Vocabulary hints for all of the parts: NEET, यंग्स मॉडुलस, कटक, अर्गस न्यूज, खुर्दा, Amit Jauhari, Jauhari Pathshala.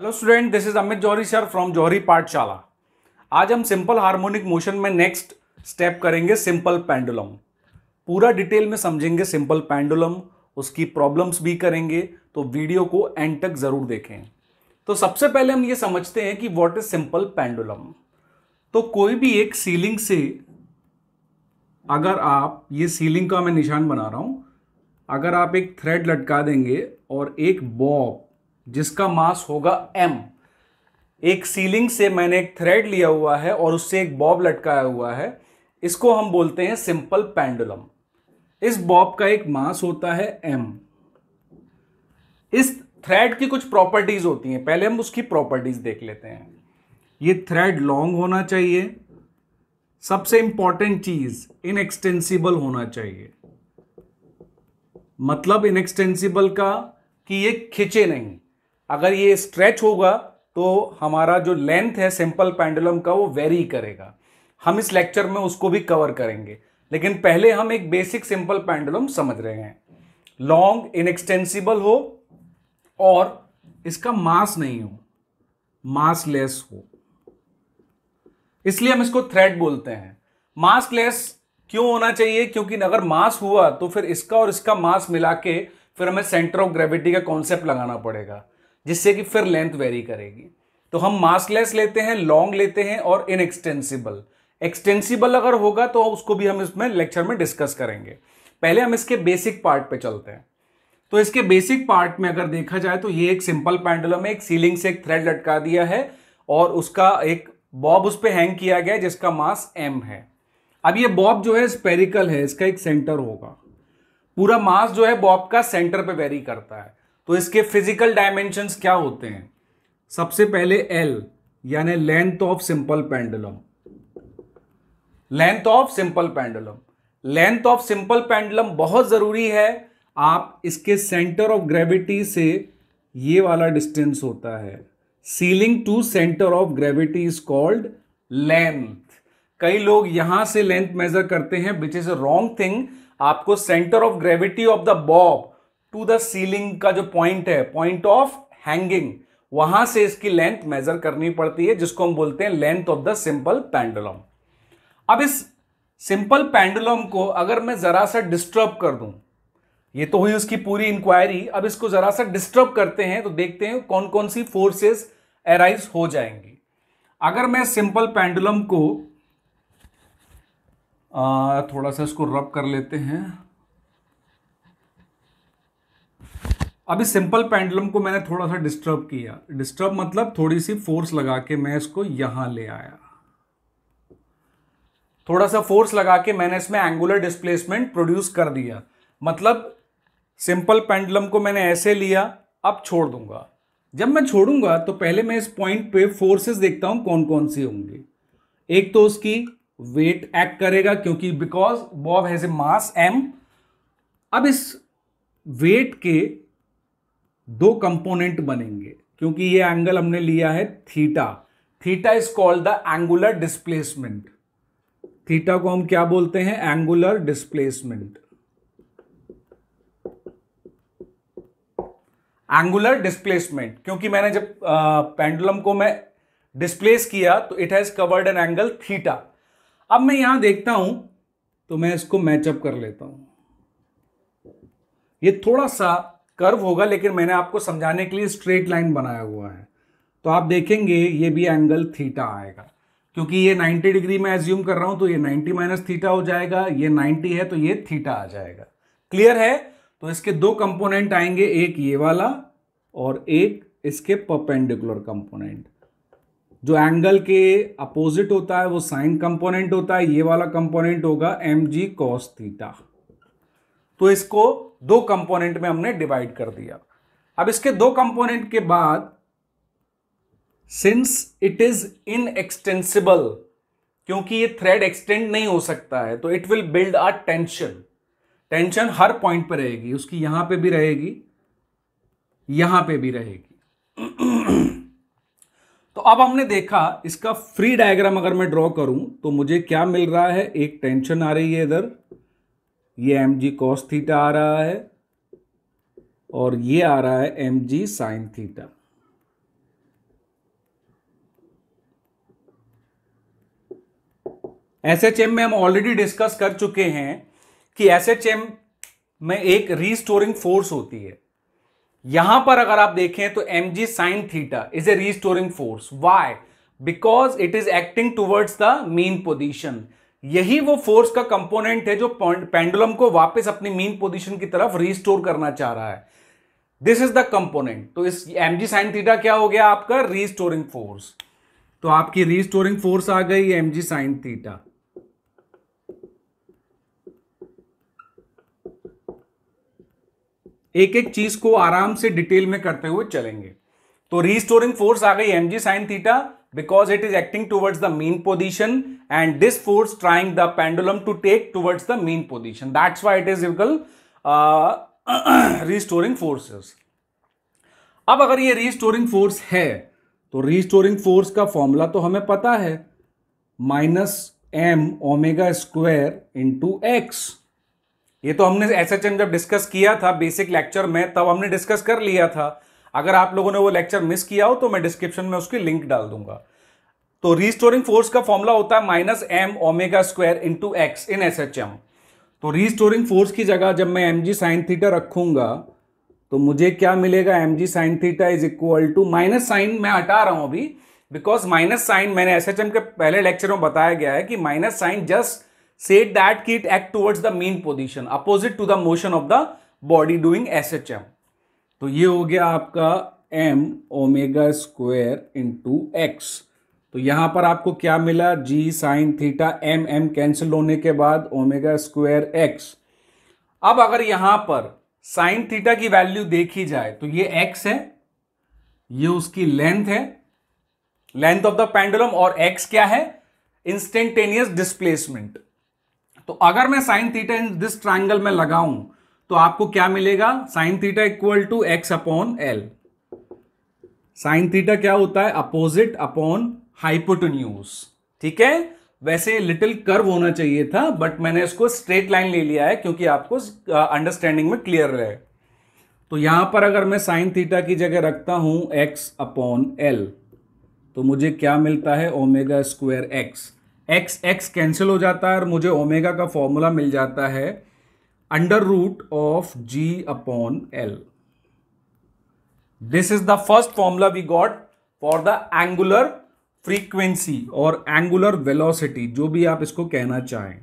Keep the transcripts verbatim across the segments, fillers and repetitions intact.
Hello student, this is Amit Johri sir from जौहरी पाठशाला। आज हम simple harmonic motion में next step करेंगे सिंपल पेंडुलम। पूरा डिटेल में समझेंगे सिंपल पेंडुलम, उसकी प्रॉब्लम्स भी करेंगे, तो वीडियो को एंड तक ज़रूर देखें। तो सबसे पहले हम ये समझते हैं कि व्हाट इज सिंपल पेंडुलम। तो कोई भी एक सीलिंग से, अगर आप ये सीलिंग का मैं निशान बना रहा हूँ, अगर आप एक थ्रेड लटका देंगे और एक बॉब जिसका मास होगा m, एक सीलिंग से मैंने एक थ्रेड लिया हुआ है और उससे एक बॉब लटकाया हुआ है, इसको हम बोलते हैं सिंपल पेंडुलम। इस बॉब का एक मास होता है m। इस थ्रेड की कुछ प्रॉपर्टीज होती हैं, पहले हम उसकी प्रॉपर्टीज देख लेते हैं। ये थ्रेड लॉन्ग होना चाहिए, सबसे इंपॉर्टेंट चीज इनएक्सटेंसिबल होना चाहिए। मतलब इनएक्सटेंसिबल का कि ये खिंचे नहीं, अगर ये स्ट्रेच होगा तो हमारा जो लेंथ है सिंपल पेंडुलम का वो वेरी करेगा। हम इस लेक्चर में उसको भी कवर करेंगे, लेकिन पहले हम एक बेसिक सिंपल पेंडुलम समझ रहे हैं। लॉन्ग, इनएक्सटेंसिबल हो और इसका मास नहीं हो, मासलेस हो, इसलिए हम इसको थ्रेड बोलते हैं। मासलेस क्यों होना चाहिए? क्योंकि अगर मास हुआ तो फिर इसका और इसका मास मिला के फिर हमें सेंटर ऑफ ग्रेविटी का कॉन्सेप्ट लगाना पड़ेगा, जिससे कि फिर लेंथ वेरी करेगी। तो हम मासलेस लेते हैं, लॉन्ग लेते हैं और इनएक्सटेंसिबल। एक्सटेंसिबल अगर होगा तो उसको भी हम इसमें लेक्चर में डिस्कस करेंगे। पहले हम इसके बेसिक पार्ट पे चलते हैं। तो इसके बेसिक पार्ट में अगर देखा जाए तो ये एक सिंपल पेंडुलम है। एक सीलिंग से एक थ्रेड लटका दिया है और उसका एक बॉब उस पर हैंग किया गया है जिसका मास एम है। अब ये बॉब जो है स्पेरिकल है, इसका एक सेंटर होगा। पूरा मास जो है बॉब का सेंटर पे वेरी करता है। तो इसके फिजिकल डायमेंशंस क्या होते हैं? सबसे पहले L, यानी length of simple pendulum. Length of simple pendulum length of simple pendulum बहुत जरूरी है। आप इसके सेंटर ऑफ ग्रेविटी से, ये वाला डिस्टेंस होता है ceiling to centre of gravity is called length. कई लोग यहां से लेंथ मेजर करते हैं, which is a wrong thing. आपको centre of gravity of the bob to the ceiling का जो पॉइंट है, पॉइंट ऑफ हैंगिंग, वहां से इसकी लेंथ मेजर करनी पड़ती है, जिसको हम बोलते हैं length of the simple pendulum. अब इस सिंपल पेंडुलम को अगर मैं जरा सा डिस्टर्ब कर दूं, ये तो हुई उसकी पूरी इंक्वायरी। अब इसको जरा सा डिस्टर्ब करते हैं तो देखते हैं कौन कौन सी फोर्सेस अराइज हो जाएंगी। अगर मैं सिंपल पेंडुलम को आ, थोड़ा सा इसको रब कर लेते हैं। अब इस सिंपल पेंडुलम को मैंने थोड़ा सा डिस्टर्ब किया। डिस्टर्ब मतलब थोड़ी सी फोर्स लगा के मैं इसको यहां ले आया, थोड़ा सा फोर्स लगा के मैंने इसमें एंगुलर डिस्प्लेसमेंट प्रोड्यूस कर दिया। मतलब सिंपल पेंडुलम को मैंने ऐसे लिया, अब छोड़ दूंगा। जब मैं छोड़ूंगा तो पहले मैं इस पॉइंट पे फोर्सेस देखता हूं कौन कौन सी होंगी। एक तो उसकी वेट एक्ट करेगा, क्योंकि because bob has a mass m। अब इस वेट के दो कंपोनेंट बनेंगे, क्योंकि ये एंगल हमने लिया है theta. Theta is called the angular displacement. Theta को हम क्या बोलते हैं? Angular displacement. एंगुलर डिस्प्लेसमेंट, क्योंकि मैंने जब पेंडुलम को मैं डिस्प्लेस किया तो it has covered an angle theta. अब मैं यहां देखता हूं तो मैं इसको मैचअप कर लेता हूं। ये थोड़ा सा कर्व होगा, लेकिन मैंने आपको समझाने के लिए स्ट्रेट लाइन बनाया हुआ है। तो आप देखेंगे ये भी एंगल थीटा आएगा, क्योंकि ये नब्बे डिग्री में एज्यूम कर रहा हूं, तो ये नब्बे माइनस थीटा हो जाएगा। ये नब्बे है तो ये थीटा आ जाएगा। क्लियर है? तो इसके दो कंपोनेंट आएंगे, एक ये वाला और एक इसके परपेंडिकुलर कंपोनेंट। जो एंगल के अपोजिट होता है वो साइन कंपोनेंट होता है, ये वाला कंपोनेंट होगा एम जी कॉस थीटा। तो इसको दो कंपोनेंट में हमने डिवाइड कर दिया। अब इसके दो कंपोनेंट के बाद, सिंस इट इज इनएक्सटेंसिबल, क्योंकि ये थ्रेड एक्सटेंड नहीं हो सकता है, तो it will build a tension. Tension हर पॉइंट पर रहेगी, उसकी यहां पे भी रहेगी, यहां पे भी रहेगी। तो अब हमने देखा इसका फ्री डायग्राम अगर मैं ड्रॉ करूं तो मुझे क्या मिल रहा है? एक टेंशन आ रही है इधर, ये एम जी कॉस थीटा आ रहा है और ये आ रहा है एम जी साइन थीटा। एसएचएम में हम ऑलरेडी डिस्कस कर चुके हैं कि एसएचएम में एक रीस्टोरिंग फोर्स होती है। यहां पर अगर आप देखें तो MG sine theta is a restoring force. Why? Because it is acting towards the mean position. यही वो फोर्स का कंपोनेंट है जो पेंडुलम को वापस अपनी मीन पोजीशन की तरफ रीस्टोर करना चाह रहा है। This is the component. तो इस एमजी साइन थीटा क्या हो गया आपका? Restoring force. तो आपकी रीस्टोरिंग फोर्स आ गई एमजी साइन थीटा। एक एक चीज को आराम से डिटेल में करते हुए चलेंगे। तो रीस्टोरिंग फोर्स आ गई MG sine theta because it is acting towards the mean position and this force trying the pendulum to take towards the mean position. That's why it is equal uh, restoring forces. अब अगर ये restoring force है तो restoring force का formula तो हमें पता है, minus M omega square into x. ये तो हमने एसएचएम जब डिस्कस किया था बेसिक लेक्चर में तब हमने डिस्कस कर लिया था। अगर आप लोगों ने वो लेक्चर मिस किया हो तो मैं डिस्क्रिप्शन में उसकी लिंक डाल दूंगा। तो रीस्टोरिंग फोर्स का फॉर्मूला होता है minus M omega square into x in SHM. तो रीस्टोरिंग फोर्स की जगह जब मैं एम जी साइन थीटा रखूंगा तो मुझे क्या मिलेगा? M ji sine theta is equal to minus sign, मैं हटा रहा हूं अभी बिकॉज माइनस साइन मैंने एसएचएम के पहले लेक्चर में बताया गया है कि minus sign just said that कि it act towards the mean position opposite to the motion of the body doing SHM. तो ये हो गया आपका m omega square into x. तो यहां पर आपको क्या मिला? g sine theta, m m cancel होने के बाद ओमेगा स्क्वायर x। अब अगर यहां पर साइन थीटा की वैल्यू देखी जाए तो ये x है, ये उसकी लेंथ है, लेंथ ऑफ द पेंडुलम, और x क्या है? Instantaneous displacement. तो अगर मैं sine theta in this triangle में लगाऊं तो आपको क्या मिलेगा? Sine theta equal to x upon L. Sine theta क्या होता है? Opposite upon hypotenuse. ठीक है, वैसे लिटिल कर्व होना चाहिए था बट मैंने इसको स्ट्रेट लाइन ले लिया है क्योंकि आपको अंडरस्टैंडिंग में क्लियर रहे। तो यहां पर अगर मैं साइन थीटा की जगह रखता हूं एक्स अपॉन एल तो मुझे क्या मिलता है? Omega square x. X x cancel हो जाता है और मुझे ओमेगा का फॉर्मूला मिल जाता है under root of ji upon L. This is the first formula we got for the angular frequency और एंगुलर वेलोसिटी, जो भी आप इसको कहना चाहें।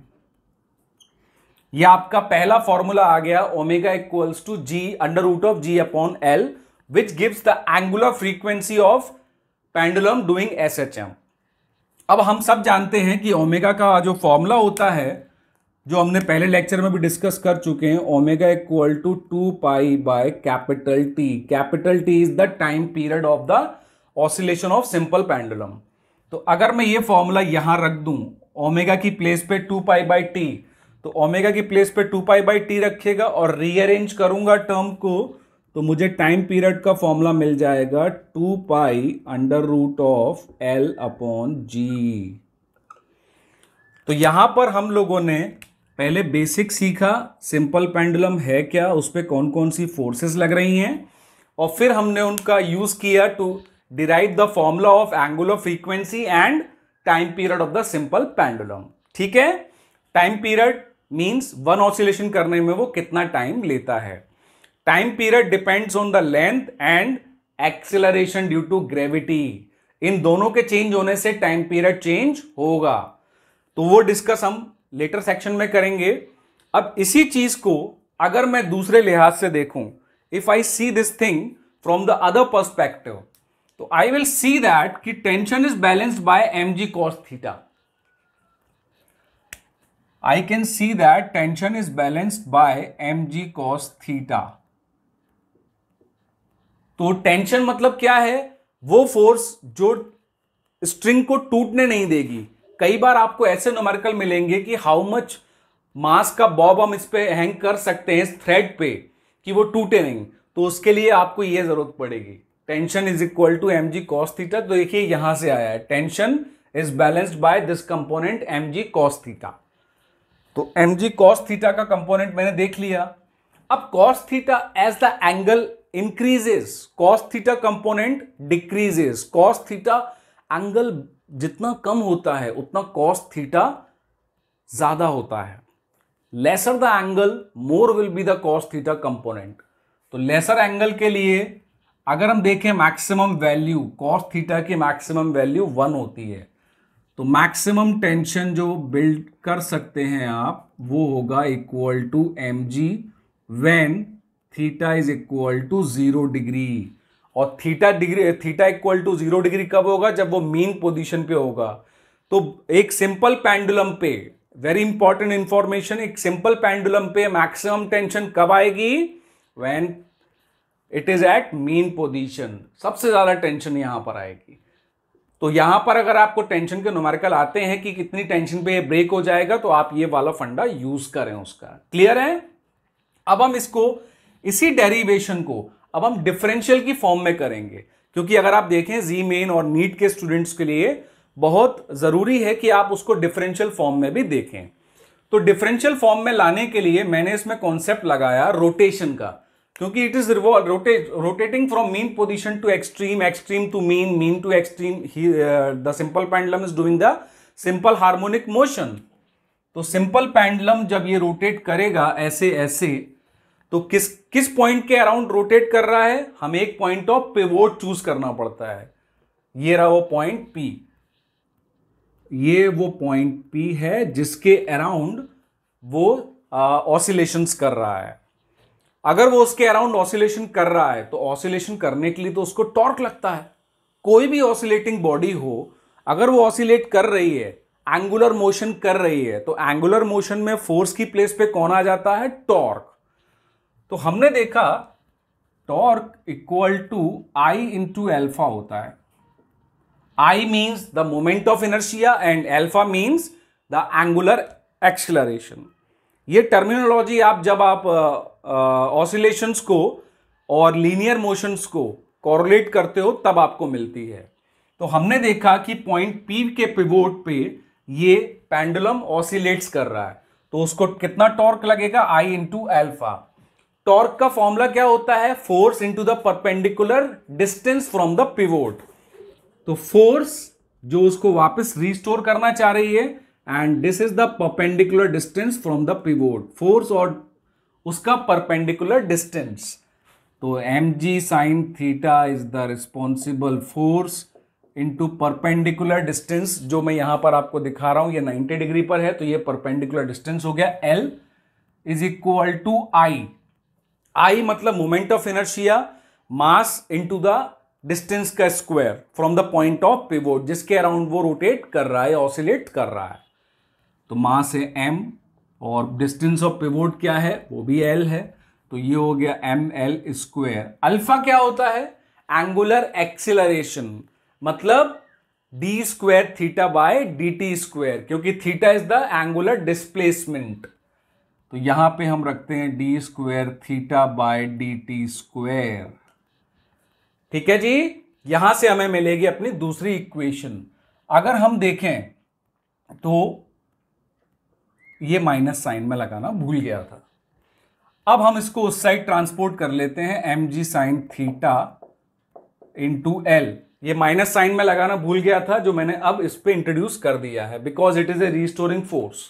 यह आपका पहला फॉर्मूला आ गया omega equals to ji under root of ji upon L which gives the angular frequency of pendulum doing S H M. अब हम सब जानते हैं कि ओमेगा का जो फॉर्मूला होता है, जो हमने पहले लेक्चर में भी डिस्कस कर चुके हैं, omega equal to two pi by capital T. Capital T is the time period of the oscillation of simple pendulum. तो अगर मैं ये फॉर्मूला यहां रख दूं ओमेगा की प्लेस पे टू पाई बाय टी, तो ओमेगा की प्लेस पे टू पाई बाय टी रखेगा और रीअरेंज करूंगा टर्म को तो मुझे टाइम पीरियड का फॉर्मूला मिल जाएगा two pi under root of L upon जी। तो यहां पर हम लोगों ने पहले बेसिक सीखा, सिंपल पेंडुलम है क्या, उस पर कौन कौन सी फोर्सेस लग रही हैं, और फिर हमने उनका यूज किया to derive the formula of angular frequency and time period of the simple pendulum. ठीक है, time period means one oscillation करने में वो कितना टाइम लेता है। Time period depends on the length and acceleration due to gravity. इन दोनों के चेंज होने से टाइम पीरियड चेंज होगा, तो वो डिस्कस हम लेटर सेक्शन में करेंगे। अब इसी चीज को अगर मैं दूसरे लिहाज से देखूं, if I see this thing from the other perspective, तो आई विल सी दैट कि tension is balanced by M G cos theta. I can see that tension is balanced by M G cos theta. तो tension मतलब क्या है? वो force जो string को टूटने नहीं देगी। कई बार आपको ऐसे न्यूमेरिकल मिलेंगे कि हाउ मच मास का बॉब हम इस पे हैंग कर सकते हैं इस थ्रेड पे कि वो टूटे नहीं, तो उसके लिए आपको ये जरूरत पड़ेगी tension is equal to M G cos theta. तो देखिए यहां से आया है tension is balanced by this component M G cos theta. तो एम जी कॉस थीटा का कंपोनेंट मैंने देख लिया। अब cos theta as the angle increases, cos theta component decreases. Cos theta angle जितना कम होता है उतना कॉस थीटा ज्यादा होता है. Lesser the angle more will be the cos theta component. तो लेसर एंगल के लिए अगर हम देखें मैक्सिमम वैल्यू कॉस थीटा की मैक्सिमम वैल्यू वन होती है, तो मैक्सिमम टेंशन जो बिल्ड कर सकते हैं आप वो होगा equal to M G when theta is equal to zero degree. और theta degree theta equal to zero degree कब होगा? जब वो मीन पोजीशन पे होगा. तो एक सिंपल पेंडुलम पे, वेरी इंपॉर्टेंट इंफॉर्मेशन, एक सिंपल पेंडुलम पे मैक्सिमम टेंशन कब आएगी? When it is at mean position. सबसे ज्यादा टेंशन यहां पर आएगी. तो यहां पर अगर आपको टेंशन के न्यूमेरिकल आते हैं कि कितनी टेंशन पे ये ब्रेक हो जाएगा, तो आप ये वाला फंडा यूज करें उसका. क्लियर है? अब हम इसको इसी डेरिवेशन को अब हम डिफरेंशियल की फॉर्म में करेंगे, क्योंकि अगर आप देखें जी मेन और नीट के स्टूडेंट्स के लिए बहुत जरूरी है कि आप उसको डिफरेंशियल फॉर्म में भी देखें. तो डिफरेंशियल फॉर्म में लाने के लिए मैंने इसमें कॉन्सेप्ट लगाया रोटेशन का, क्योंकि it is revolve rotate rotating from mean position to extreme, extreme to mean, mean to extreme. The simple pendulum is doing the simple harmonic motion. तो सिंपल पेंडुलम जब ये रोटेट करेगा ऐसे ऐसे, तो किस किस पॉइंट के अराउंड रोटेट कर रहा है? हमें एक पॉइंट ऑफ पिवोट चूज करना पड़ता है. ये रहा वो पॉइंट पी, ये वो पॉइंट पी है जिसके अराउंड वो ऑसिलेशंस कर रहा है. अगर वो उसके अराउंड ऑसिलेशन कर रहा है, तो ऑसिलेशन करने के लिए तो उसको टॉर्क लगता है. कोई भी ऑसिलेटिंग बॉडी हो, अगर वो ऑसिलेट कर रही है, एंगुलर मोशन कर रही है, तो एंगुलर मोशन में फोर्स की प्लेस पे कौन आ जाता है? टॉर्क. तो हमने देखा torque equal to I into alpha होता है. I means the moment of inertia and alpha means the angular acceleration. ये टर्मिनोलॉजी आप जब आप ऑसिलेशंस को और लीनियर मोशंस को कॉरेलेट करते हो तब आपको मिलती है. तो हमने देखा कि पॉइंट P के पिवोट पे ये पेंडुलम ऑसिलेट्स कर रहा है, तो उसको कितना टॉर्क लगेगा? I into alpha. टॉर्क का फॉर्मूला क्या होता है? Force into the perpendicular distance from the pivot. तो फोर्स जो उसको वापस रिस्टोर करना चाह रही है, and this is the perpendicular distance from the pivot. Force और उसका परपेंडिकुलर डिस्टेंस. तो M G sine theta is the responsible force into perpendicular distance, जो मैं यहां पर आपको दिखा रहा हूं. ये नाइंटी डिग्री पर है, तो ये परपेंडिकुलर डिस्टेंस हो गया. L is equal to I. I मतलब moment of inertia, mass into the distance का square from the point of pivot जिसके अराउंड वो रोटेट कर रहा है, ऑसिलेट कर रहा है. तो मास है m और डिस्टेंस ऑफ पिवोट क्या है? वो भी l है. तो ये हो गया एम एल स्क्वायर. अल्फा क्या होता है? एंगुलर एक्सीलरेशन, मतलब d square theta by d t square, क्योंकि theta is the angular displacement. तो यहां पे हम रखते हैं d square theta by d t square. ठीक है जी. यहां से हमें मिलेगी अपनी दूसरी इक्वेशन. अगर हम देखें तो ये माइनस साइन में लगाना भूल गया था. अब हम इसको उस साइड ट्रांसपोर्ट कर लेते हैं. एम जी साइन थीटा इंटू एल. ये माइनस साइन में लगाना भूल गया था, जो मैंने अब इस पे इंट्रोड्यूस कर दिया है, because it is a restoring force.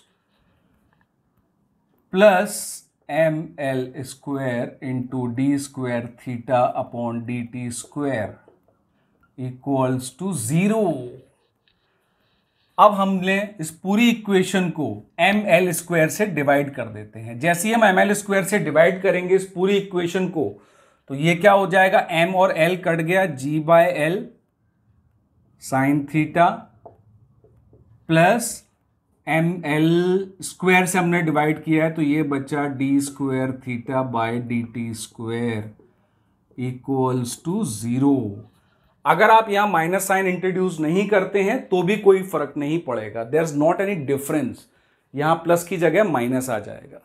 Plus m l square into d square theta upon d t square equals to zero. अब हमने इस पूरी इक्वेशन को एम एल स्क्वायर से डिवाइड कर देते हैं. जैसे ही हम एम एल स्क्वायर से डिवाइड करेंगे इस पूरी इक्वेशन को, तो ये क्या हो जाएगा? m और l कट गया, g by l sine theta plus m l square से हमने डिवाइड किया है, तो ये बचा d square theta by d t square equals to zero. अगर आप यहाँ माइनस साइन इंट्रोड्यूस नहीं करते हैं तो भी कोई फर्क नहीं पड़ेगा. There is not any difference. यहाँ प्लस की जगह माइनस आ जाएगा.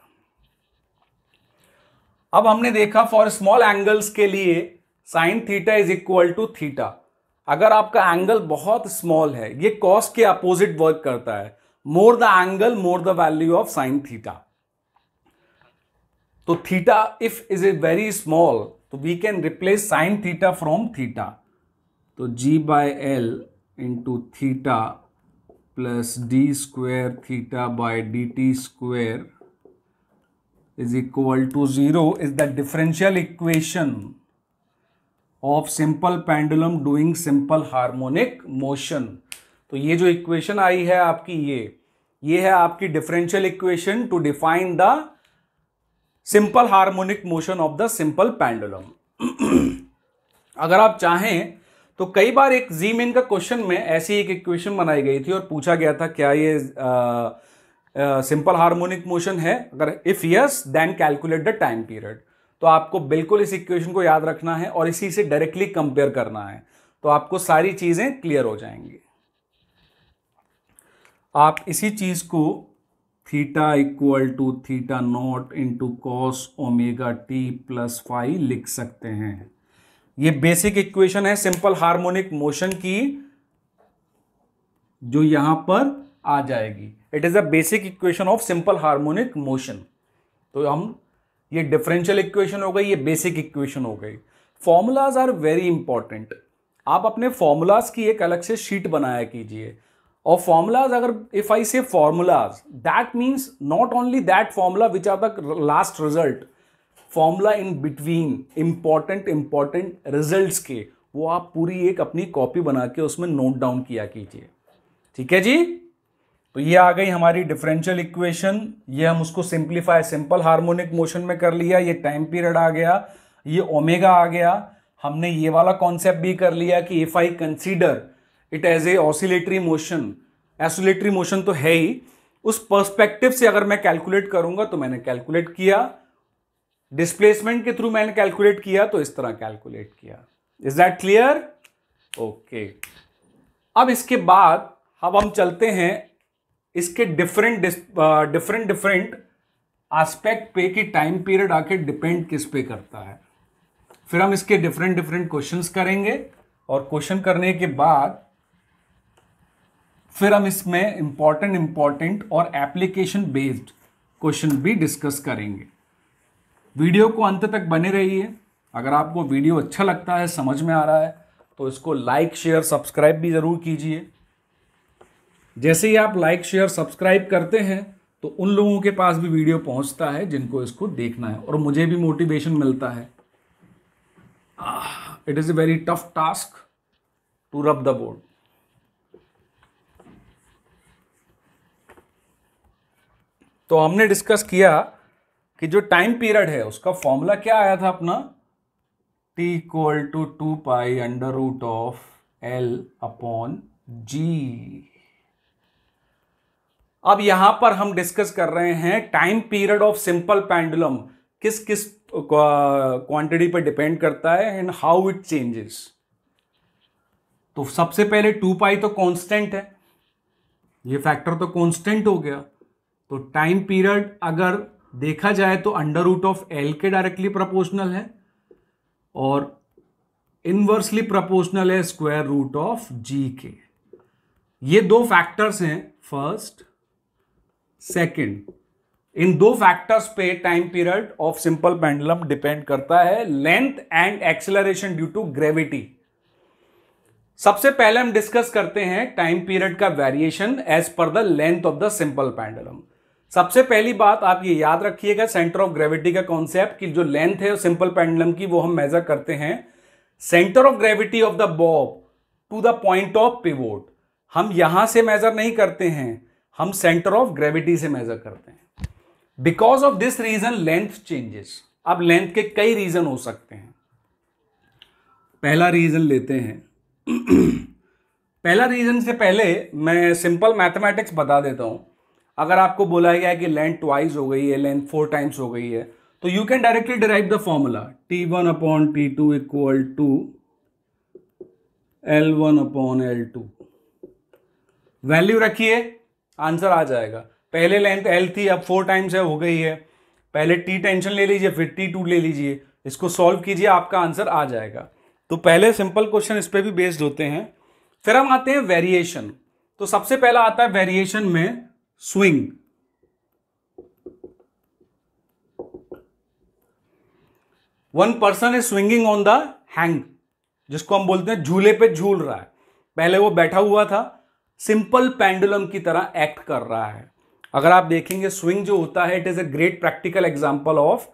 अब हमने देखा फॉर स्मॉल एंगल्स के लिए sine theta is equal to theta. अगर आपका एंगल बहुत स्मॉल है, ये कॉस के अपोजिट वर्क करता है. More the angle more the value of sine theta. तो theta if is a very small, तो we can replace sine theta from theta. तो g by l into theta plus d square theta by d t square is equal to zero is the differential equation of simple pendulum doing simple harmonic motion. तो ये जो equation आई है आपकी ये ये है आपकी differential equation to define the simple harmonic motion of the simple pendulum. अगर आप चाहें तो कई बार एक जी मेन का क्वेश्चन में ऐसी एक equation बनाई गई थी और पूछा गया था क्या ये आ, सिंपल हार्मोनिक मोशन है, अगर if yes then calculate the time period. तो आपको बिल्कुल इस इक्वेशन को याद रखना है और इसी से डायरेक्टली कंपेयर करना है, तो आपको सारी चीजें क्लियर हो जाएंगी. आप इसी चीज को theta equal to theta not into cos omega t plus five लिख सकते हैं. ये बेसिक इक्वेशन है सिंपल हार्मोनिक मोशन की जो यहां पर आ जाएगी. It is a basic equation of simple harmonic motion. तो हम ये डिफरेंशियल इक्वेशन हो गई, ये बेसिक इक्वेशन हो गई. Formulas are very important. आप अपने फॉर्मूलाज की एक अलग से शीट बनाया कीजिए. और फॉर्मूलाज, अगर if I say formulas, that means not only that formula which are the last result, formula in between important important result के, वो आप पूरी एक अपनी कॉपी बना के उसमें नोट डाउन किया कीजिए. ठीक है जी. तो ये आ गई हमारी डिफरेंशियल इक्वेशन. ये हम उसको सिंप्लीफाई सिंपल हार्मोनिक मोशन में कर लिया. ये टाइम पीरियड आ गया, ये ओमेगा आ गया. हमने ये वाला कॉन्सेप्ट भी कर लिया कि if I consider it as a oscillatory motion, oscillatory motion तो है ही, उस पर्सपेक्टिव से अगर मैं कैलकुलेट करूंगा तो मैंने कैलकुलेट किया, डिस्प्लेसमेंट के थ्रू मैंने कैलकुलेट किया, तो इस तरह कैलकुलेट किया. Is that clear? ओके. अब इसके बाद अब हम चलते हैं इसके डिफरेंट डिफरेंट डिफरेंट एस्पेक्ट पे कि टाइम पीरियड आके डिपेंड किस पे करता है. फिर हम इसके डिफरेंट डिफरेंट क्वेश्चंस करेंगे और क्वेश्चन करने के बाद फिर हम इसमें इंपॉर्टेंट इंपॉर्टेंट और एप्लीकेशन बेस्ड क्वेश्चन भी डिस्कस करेंगे. वीडियो को अंत तक बने रहिए. अगर आपको वीडियो अच्छा लगता है, समझ में आ रहा है, तो इसको लाइक शेयर सब्सक्राइब भी जरूर कीजिए. जैसे ही आप लाइक शेयर सब्सक्राइब करते हैं तो उन लोगों के पास भी वीडियो पहुंचता है जिनको इसको देखना है, और मुझे भी मोटिवेशन मिलता है. It is a very tough task to rub the board. तो हमने डिस्कस किया कि जो टाइम पीरियड है उसका फॉर्मूला क्या आया था अपना, T equal to two pi under root of L upon g. अब यहां पर हम डिस्कस कर रहे हैं time period of simple pendulum किस किस क्वांटिटी पर डिपेंड करता है एंड हाउ इट चेंजेस. तो सबसे पहले टू पाई तो कांस्टेंट है, ये फैक्टर तो कांस्टेंट हो गया. तो टाइम पीरियड अगर देखा जाए तो अंडर रूट ऑफ एल के डायरेक्टली प्रोपोर्शनल है और इनवर्सली प्रोपोर्शनल है स्क्वायर रूट ऑफ जी के. ये दो फैक्टर्स हैं, फर्स्ट सेकेंड. इन दो फैक्टर्स पे time period of simple pendulum depend करता है, length and acceleration due to gravity. सबसे पहले हम डिस्कस करते हैं टाइम पीरियड का variation as per the length of the simple pendulum. सबसे पहली बात आप ये याद रखिएगा, सेंटर ऑफ ग्रेविटी का कॉन्सेप्ट, कि जो लेंथ है सिंपल पेंडुलम की वो हम मेजर करते हैं centre of gravity of the bob to the point of pivot. हम यहां से मेजर नहीं करते हैं, हम सेंटर ऑफ ग्रेविटी से मेजर करते हैं. Because of this reason length changes. अब लेंथ के कई रीजन हो सकते हैं. पहला रीजन लेते हैं. पहला रीजन से पहले मैं सिंपल मैथमेटिक्स बता देता हूं. अगर आपको बोला गया है कि लेंथ ट्वाइस हो गई है, लेंथ फोर टाइम्स हो गई है, तो you can directly derive the formula t one upon t two equal to l one upon l two. Value रखिए, आंसर आ जाएगा. पहले लेंथ एल थी, अब फोर टाइम्स है, हो गई है. पहले टी टेंशन ले लीजिए, फिर टी टू ले लीजिए, इसको सॉल्व कीजिए, आपका आंसर आ जाएगा. तो पहले सिंपल क्वेश्चन इस पर भी बेस्ड होते हैं. फिर हम आते हैं वेरिएशन. तो सबसे पहला आता है वेरिएशन में swing. One person is swinging on the hang, जिसको हम बोलते हैं झूले पे झूल रहा है. पहले वो बैठा हुआ था, सिंपल पेंडुलम की तरह एक्ट कर रहा है। अगर आप देखेंगे स्विंग जो होता है it is a great practical example of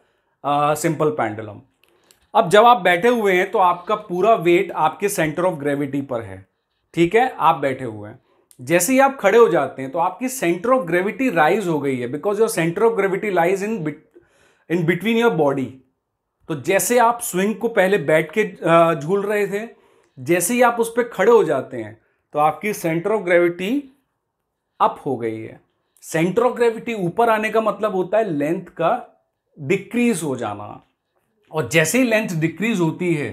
simple pendulum. अब जब आप बैठे हुए हैं तो आपका पूरा वेट आपके सेंटर ऑफ ग्रेविटी पर है, ठीक है, आप बैठे हुए हैं। जैसे ही आप खड़े हो जाते हैं तो आपकी सेंटर ऑफ ग्रेविटी राइज हो गई है, because your centre of gravity lies in in between your body. तो जैसे आप स्विंग को पहले बैठ के झूल रहे थे, जैसे ही आप उस पर खड़े हो जाते हैं तो आपकी सेंटर ऑफ ग्रेविटी अप हो गई है। सेंटर ऑफ ग्रेविटी ऊपर आने का मतलब होता है लेंथ का डिक्रीज हो जाना, और जैसे ही लेंथ डिक्रीज होती है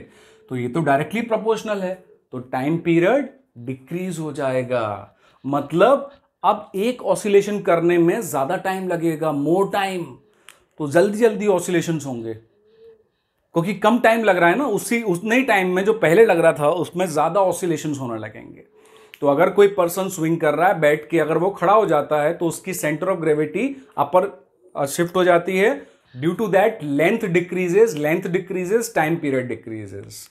तो ये तो डायरेक्टली प्रोपोर्शनल है, तो टाइम पीरियड डिक्रीज हो जाएगा। मतलब अब एक ऑसिलेशन करने में ज्यादा टाइम लगेगा, मोर टाइम, तो जल्दी जल्दी ऑसिलेशंस होंगे, क्योंकि कम टाइम लग रहा है ना, उसी उतने ही टाइम में जो पहले लग रहा था उसमें ज्यादा ऑसिलेशंस होने लगेंगे। तो अगर कोई पर्सन स्विंग कर रहा है बैठ के, अगर वो खड़ा हो जाता है तो उसकी centre of gravity upper shift हो जाती है, due to that length decreases, length decreases, time period decreases.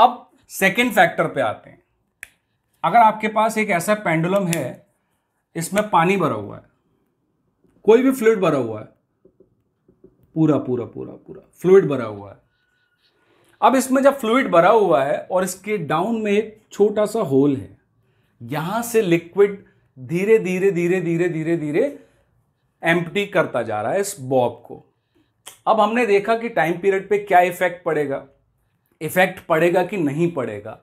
अब सेकेंड फैक्टर पे आते हैं। अगर आपके पास एक ऐसा पेंडुलम है, इसमें पानी भरा हुआ है, कोई भी फ्लूइड भरा हुआ है, पूरा पूरा पूरा पूरा फ्लूइड भरा हुआ है। अब इसमें जब फ्लूइड भरा हुआ है और इसके डाउन में एक छोटा सा होल है, यहां से लिक्विड धीरे धीरे धीरे धीरे धीरे धीरे एम्प्टी करता जा रहा है इस बॉब को। अब हमने देखा कि टाइम पीरियड पे क्या इफेक्ट पड़ेगा, इफेक्ट पड़ेगा कि नहीं पड़ेगा।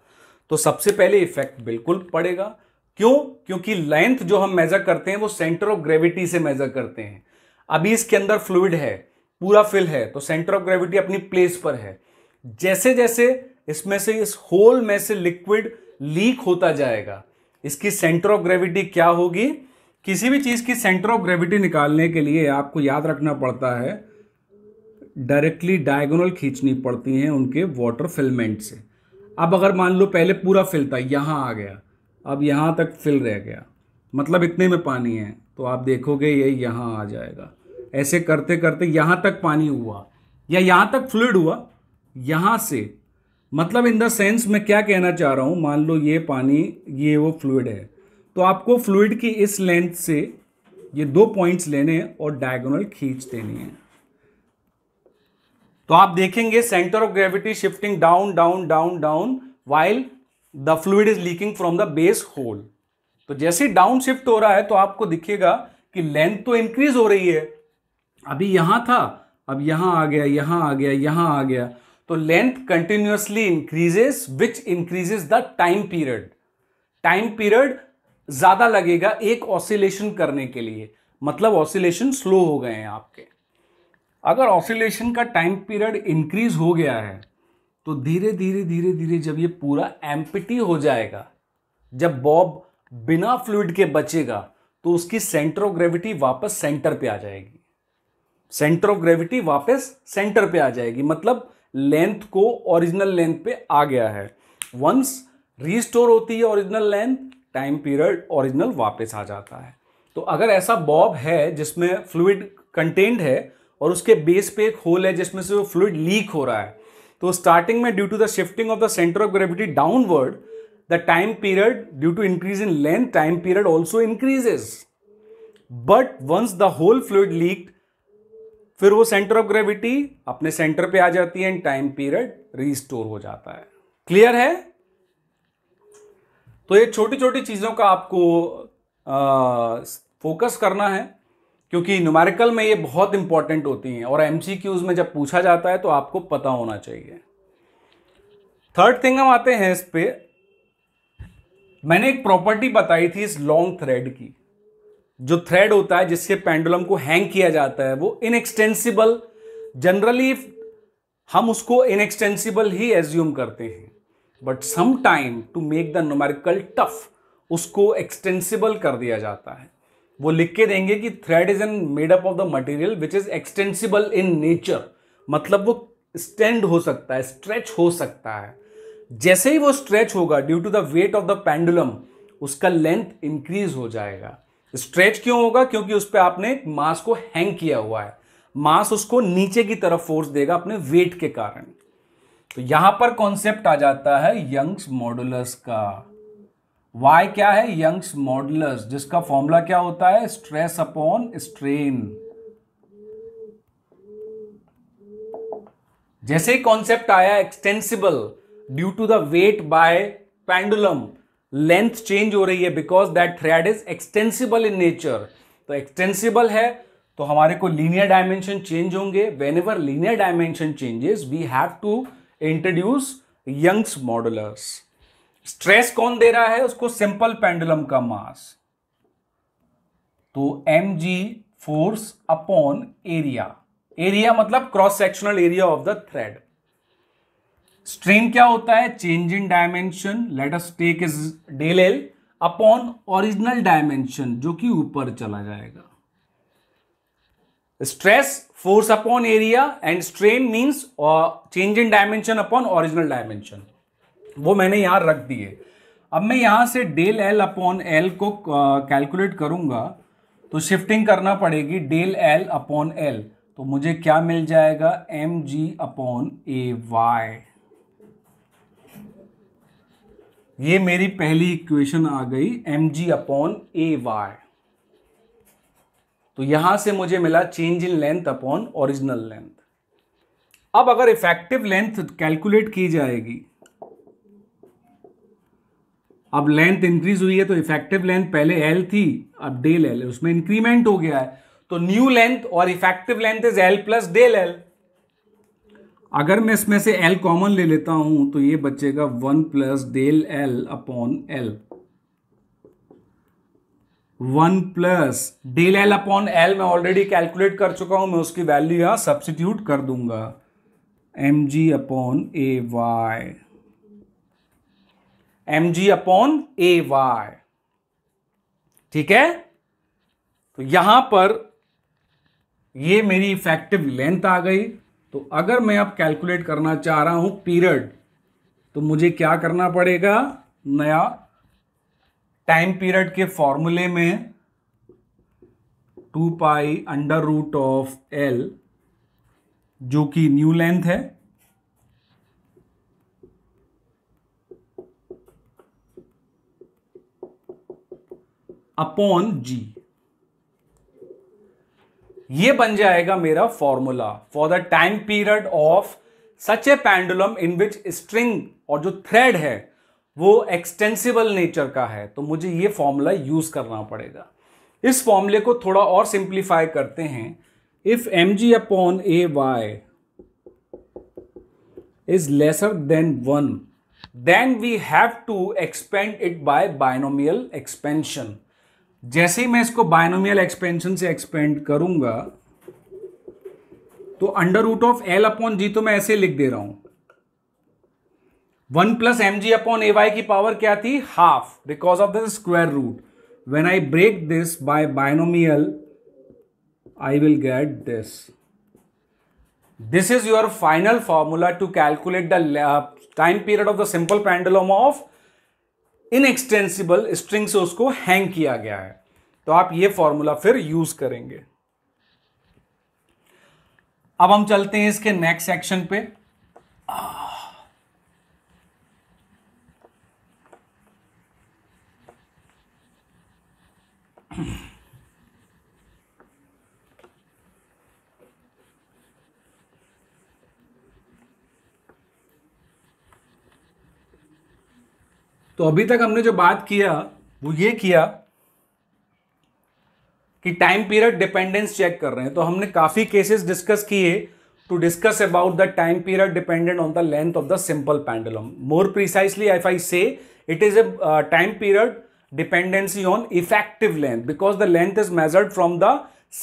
तो सबसे पहले इफेक्ट बिल्कुल पड़ेगा। क्यों? क्योंकि लेंथ जो हम मेजर करते हैं वो सेंटर ऑफ ग्रेविटी से मेजर करते हैं। अभी इसके अंदर फ्लूइड है, पूरा फिल है, तो सेंटर ऑफ ग्रेविटी अपनी प्लेस पर है। जैसे जैसे इसमें से, इस होल में से लिक्विड लीक होता जाएगा, इसकी सेंटर ऑफ ग्रेविटी क्या होगी? किसी भी चीज की सेंटर ऑफ ग्रेविटी निकालने के लिए आपको याद रखना पड़ता है, डायरेक्टली डायगोनल खींचनी पड़ती हैं उनके वाटर फिलमेंट से। अब अगर मान लो पहले पूरा फिल था, यहाँ आ गया, अब यहाँ तक फिल रह गया, मतलब इतने में पानी है, तो आप देखोगे ये यह यहाँ आ जाएगा। ऐसे करते करते यहाँ तक पानी हुआ या यहाँ तक फ्लूइड हुआ, यहाँ से, मतलब इन द सेंस मैं क्या कहना चाह रहा हूँ, मान लो ये पानी, ये वो फ्लूइड है, तो आपको फ्लूइड की इस लेंथ से ये दो पॉइंट्स लेने हैं और डायगोनल खींच देनी है। तो आप देखेंगे centre of gravity shifting down down down down while the fluid is leaking from the base hole. तो जैसे डाउन शिफ्ट हो रहा है तो आपको दिखेगा कि लेंथ तो इंक्रीज हो रही है, अभी यहां था, अब यहां आ गया, यहां आ गया, यहां आ गया, तो length continuously increases, which increases the time period. Time period ज्यादा लगेगा एक ऑसिलेशन करने के लिए, मतलब ऑसिलेशन स्लो हो गए हैं आपके। अगर ऑसिलेशन का टाइम पीरियड इंक्रीज हो गया है तो धीरे धीरे धीरे धीरे जब ये पूरा एम्प्टी हो जाएगा, जब बॉब बिना फ्लूइड के बचेगा, तो उसकी सेंटर ऑफ ग्रेविटी वापस सेंटर पे आ जाएगी, सेंटर ऑफ ग्रेविटी वापस सेंटर पे आ जाएगी, मतलब लेंथ को ओरिजिनल लेंथ पे आ गया है। वंस रिस्टोर होती है original length, time period original वापस आ जाता है। तो अगर ऐसा बॉब है जिसमें फ्लूइड कंटेंड है और उसके बेस पे एक होल है जिसमें से वो फ्लूइड लीक हो रहा है, तो स्टार्टिंग में due to the shifting of the centre of gravity downward, the time period due to increase in length, time period also increases. But once the whole fluid leaked, फिर वो centre of gravity अपने centre पे आ जाती है and time period restore हो जाता है। क्लियर है? तो ये छोटी छोटी चीजों का आपको फोकस करना है, क्योंकि न्यूमेरिकल में ये बहुत इंपॉर्टेंट होती हैं और एमसीक्यूज में जब पूछा जाता है तो आपको पता होना चाहिए। थर्ड थिंग हम आते हैं इस पे, मैंने एक प्रॉपर्टी बताई थी इस लॉन्ग थ्रेड की। जो थ्रेड होता है जिससे पेंडुलम को हैंग किया जाता है वो इनएक्सटेंसिबल, जनरली हम उसको इनएक्सटेंसिबल ही एज्यूम करते हैं, but some time to make the numerical tough उसको एक्सटेंसिबल कर दिया जाता है। वो लिख के देंगे कि thread is an made up of the material which is extensible in nature, मतलब वो स्टैंड हो सकता है, स्ट्रेच हो सकता है। जैसे ही वो स्ट्रेच होगा due to the weight of the pendulum उसका लेंथ इंक्रीज हो जाएगा। स्ट्रेच क्यों होगा? क्योंकि उस पर आपने एक मास को हैंग किया हुआ है, मास उसको नीचे की तरफ फोर्स देगा अपने वेट के कारण। तो यहां पर कॉन्सेप्ट आ जाता है यंग्स मॉडुलस का। वाई क्या है? यंग्स मॉडुलस, जिसका फॉर्मूला क्या होता है? Stress upon strain. जैसे ही कॉन्सेप्ट आया extensible, due to the weight by pendulum, length change हो रही है because that thread is extensible in nature. तो एक्सटेंसिबल है तो हमारे को लीनियर डायमेंशन चेंज होंगे। Whenever linear dimension changes we have to introduce यंग्स मॉडुलस। Stress कौन दे रहा है उसको? सिंपल पेंडुलम का मास। तो M g force upon area, area मतलब cross sectional area of the thread. Strain क्या होता है? Change in dimension, let us take is del L upon original dimension जो कि ऊपर चला जाएगा। Stress force upon area and strain means change in dimension upon original dimension. वो मैंने यहां रख दिए। अब मैं यहां से डेल एल अपॉन एल को कैलकुलेट uh, करूंगा तो शिफ्टिंग करना पड़ेगी डेल एल अपॉन एल। तो मुझे क्या मिल जाएगा? एम जी अपॉन ए वाई। ये मेरी पहली इक्वेशन आ गई एम जी अपॉन ए वाई। तो यहां से मुझे मिला change in length upon original length. अब अगर इफेक्टिव लेंथ कैलकुलेट की जाएगी, अब लेंथ इंक्रीज हुई है तो इफेक्टिव लेंथ पहले एल थी, अब डेल एल, उसमें इंक्रीमेंट हो गया है तो न्यू लेंथ और effective length is L plus del L. अगर मैं इसमें से एल कॉमन ले लेता हूं तो ये बचेगा one plus del L upon l. One plus del L upon L मैं ऑलरेडी कैलकुलेट कर चुका हूं, मैं उसकी वैल्यू यहां सब्स्टिट्यूट कर दूंगा। एम जी अपॉन ए वाई, एम जी अपॉन ए वाई, ठीक है। तो यहां पर ये मेरी इफेक्टिव लेंथ आ गई। तो अगर मैं अब कैलकुलेट करना चाह रहा हूं पीरियड, तो मुझे क्या करना पड़ेगा? नया टाइम पीरियड के फॉर्मूले में two pi under root of L जो कि न्यू लेंथ है, अपॉन जी, ये बन जाएगा मेरा formula for the time period of such a pendulum in which string और जो थ्रेड है वो एक्सटेंसिबल नेचर का है। तो मुझे ये फॉर्मूला यूज करना पड़ेगा। इस फॉर्मूले को थोड़ा और सिंप्लीफाई करते हैं। If m g upon A Y is lesser than one then we have to expand it by binomial expansion. जैसे ही मैं इसको बाइनोमियल एक्सपेंशन से एक्सपेंड करूंगा तो under root of L upon जी तो मैं ऐसे लिख दे रहा हूं, one plus m g upon ए वाई की पावर क्या थी? Half, because of the square root. When I break this by binomial I will get this. This is your final formula to calculate the time period of the simple pendulum of inextensible string से उसको hang किया गया है। तो आप ये formula फिर use करेंगे। अब हम चलते हैं इसके नेक्स्ट सेक्शन पे। तो अभी तक हमने जो बात किया वो ये किया कि टाइम पीरियड डिपेंडेंस चेक कर रहे हैं। तो हमने काफी केसेस डिस्कस किए to discuss about the time period dependent on the length of the simple pendulum. More precisely if I say it is a time period dependency on effective length because the length is measured from the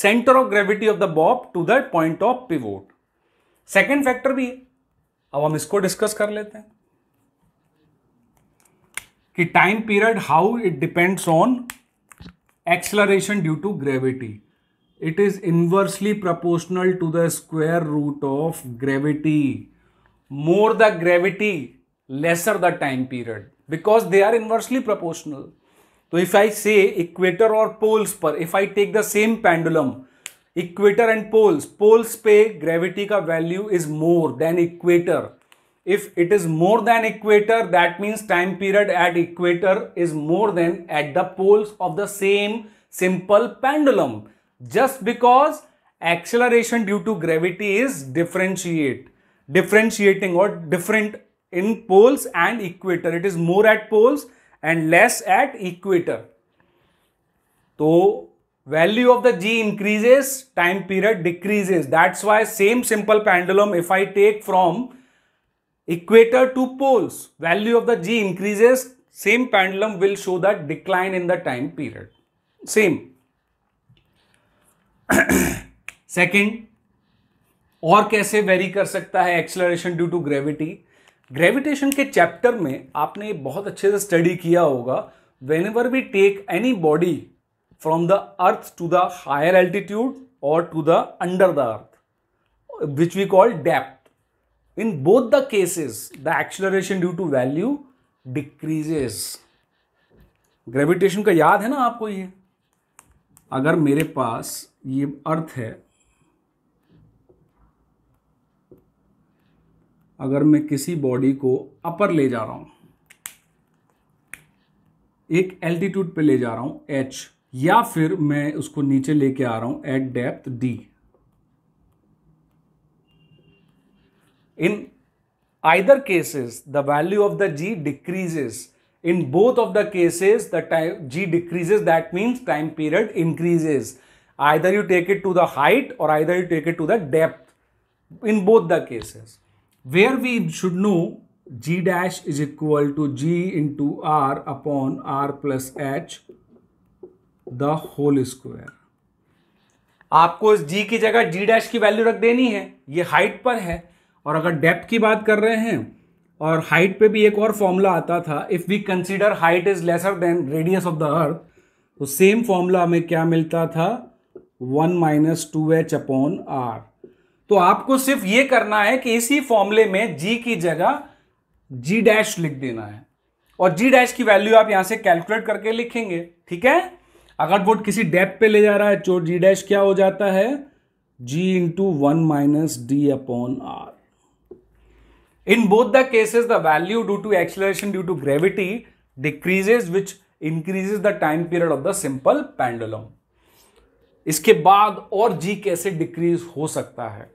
centre of gravity of the bob to the point of pivot. Second factor भी है, अब हम इसको discuss कर लेते हैं कि time period how it depends on acceleration due to gravity. It is inversely proportional to the square root of gravity. More the gravity lesser the time period because they are inversely proportional. तो if I say equator और poles पर, if I take the same pendulum equator and poles, poles पे gravity का value is more than equator If it is more than equator, that means time period at equator is more than at the poles of the same simple pendulum. Just because acceleration due to gravity is differentiate, differentiating or different in poles and equator. It is more at poles and less at equator. So value of the G increases, time period decreases. That's why same simple pendulum, if I take from equator to poles, value of the G increases, same pendulum will show that decline in the time period. Same. Second, और कैसे very कर सकता है acceleration due to gravity. Gravitation के chapter में आपने बहुत अच्छे से स्टडी किया होगा. Whenever we take any body from the earth to the higher altitude और to the under the earth which we call depth, in both the cases the acceleration due to value decreases. Gravitation का याद है ना आपको. ये अगर मेरे पास ये अर्थ है, अगर मैं किसी बॉडी को अपर ले जा रहा हूं, एक एल्टीट्यूड पे ले जा रहा हूं h, या फिर मैं उसको नीचे लेके आ रहा हूं at depth d. In either cases, the value of the G decreases. In both of the cases, the time G decreases. That means time period increases. Either you take it to the height or either you take it to the depth. In both the cases, where we should know G dash is equal to G into R upon R plus H, the whole square. आपको इस G की जगह G dash की value रख देनी है. ये height पर है. और अगर डेप्थ की बात कर रहे हैं, और हाइट पे भी एक और फॉर्मूला आता था, if we consider height is lesser than radius of the earth, तो सेम फॉर्मूला में क्या मिलता था, one minus two h upon r. तो आपको सिर्फ ये करना है कि इसी फॉर्मूले में जी की जगह जी डैश लिख देना है, और जी डैश की वैल्यू आप यहां से कैलकुलेट करके लिखेंगे. ठीक है. अगर वो किसी डेप्थ पे ले जा रहा है तो जी डैश क्या हो जाता है, g into one minus d upon r. In both the cases, the value due to acceleration due to gravity decreases, which increases the time period of the simple pendulum. इसके बाद और G कैसे decrease हो सकता है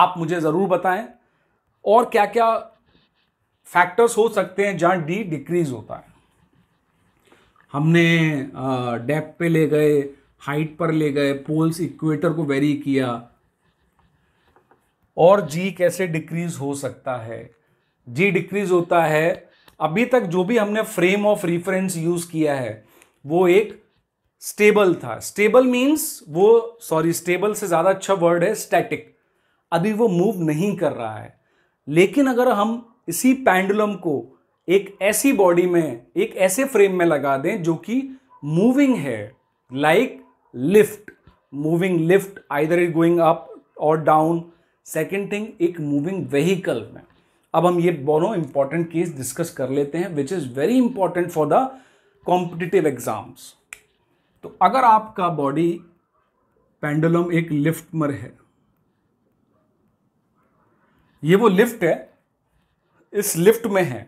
आप मुझे जरूर बताएं, और क्या क्या फैक्टर्स हो सकते हैं जहां D डिक्रीज होता है. हमने डेप्थ पे ले गए, हाइट पर ले गए, पोल्स इक्वेटर को वेरी किया, और जी कैसे डिक्रीज हो सकता है. जी डिक्रीज होता है, अभी तक जो भी हमने फ्रेम ऑफ रेफरेंस यूज किया है वो एक स्टेबल था. स्टेबल मींस वो, सॉरी स्टेबल से ज्यादा अच्छा वर्ड है स्टैटिक. अभी वो मूव नहीं कर रहा है. लेकिन अगर हम इसी पेंडुलम को एक ऐसी बॉडी में, एक ऐसे फ्रेम में लगा दें जो कि मूविंग है, like lift, moving lift, either is going up और डाउन. सेकेंड थिंग, एक मूविंग व्हीकल में. अब हम ये दोनों इंपॉर्टेंट केस डिस्कस कर लेते हैं, which is very important for the competitive exams. तो अगर आपका बॉडी पेंडुलम एक लिफ्ट में है, ये वो लिफ्ट है, इस लिफ्ट में है.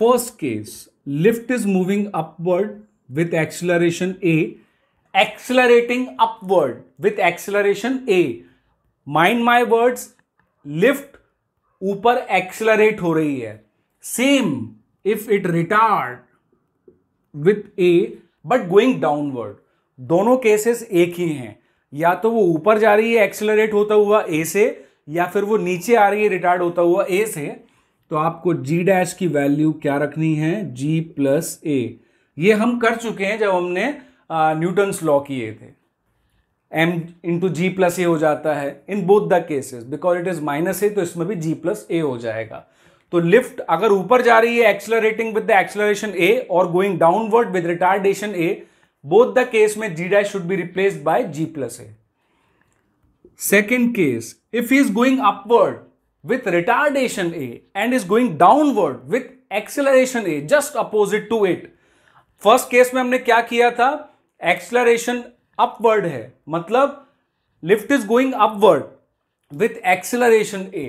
First case, lift is moving upward with acceleration a, accelerating upward with acceleration a. Mind my words, lift ऊपर एक्सेलरेट हो रही है. Same if it retard with a but going downward, दोनों केसेस एक ही हैं. या तो वो ऊपर जा रही है एक्सेलरेट होता हुआ ए से, या फिर वो नीचे आ रही है रिटार्ड होता हुआ ए से. तो आपको जी डैश की वैल्यू क्या रखनी है, जी प्लस ए. ये हम कर चुके हैं जब हमने न्यूटन्स लॉ किए थे. m into g plus a हो जाता है in both the cases, because it is minus a, तो इसमें भी जी प्लस ए हो जाएगा. तो लिफ्ट अगर ऊपर जा रही है accelerating with the acceleration a और going downward with retardation a, both the case में g dash should be replaced by g plus a. Second case, if he is going upward with retardation a and is going downward with acceleration a, just opposite to it. First case में हमने क्या किया था, acceleration upward है, मतलब lift is going upward with acceleration a.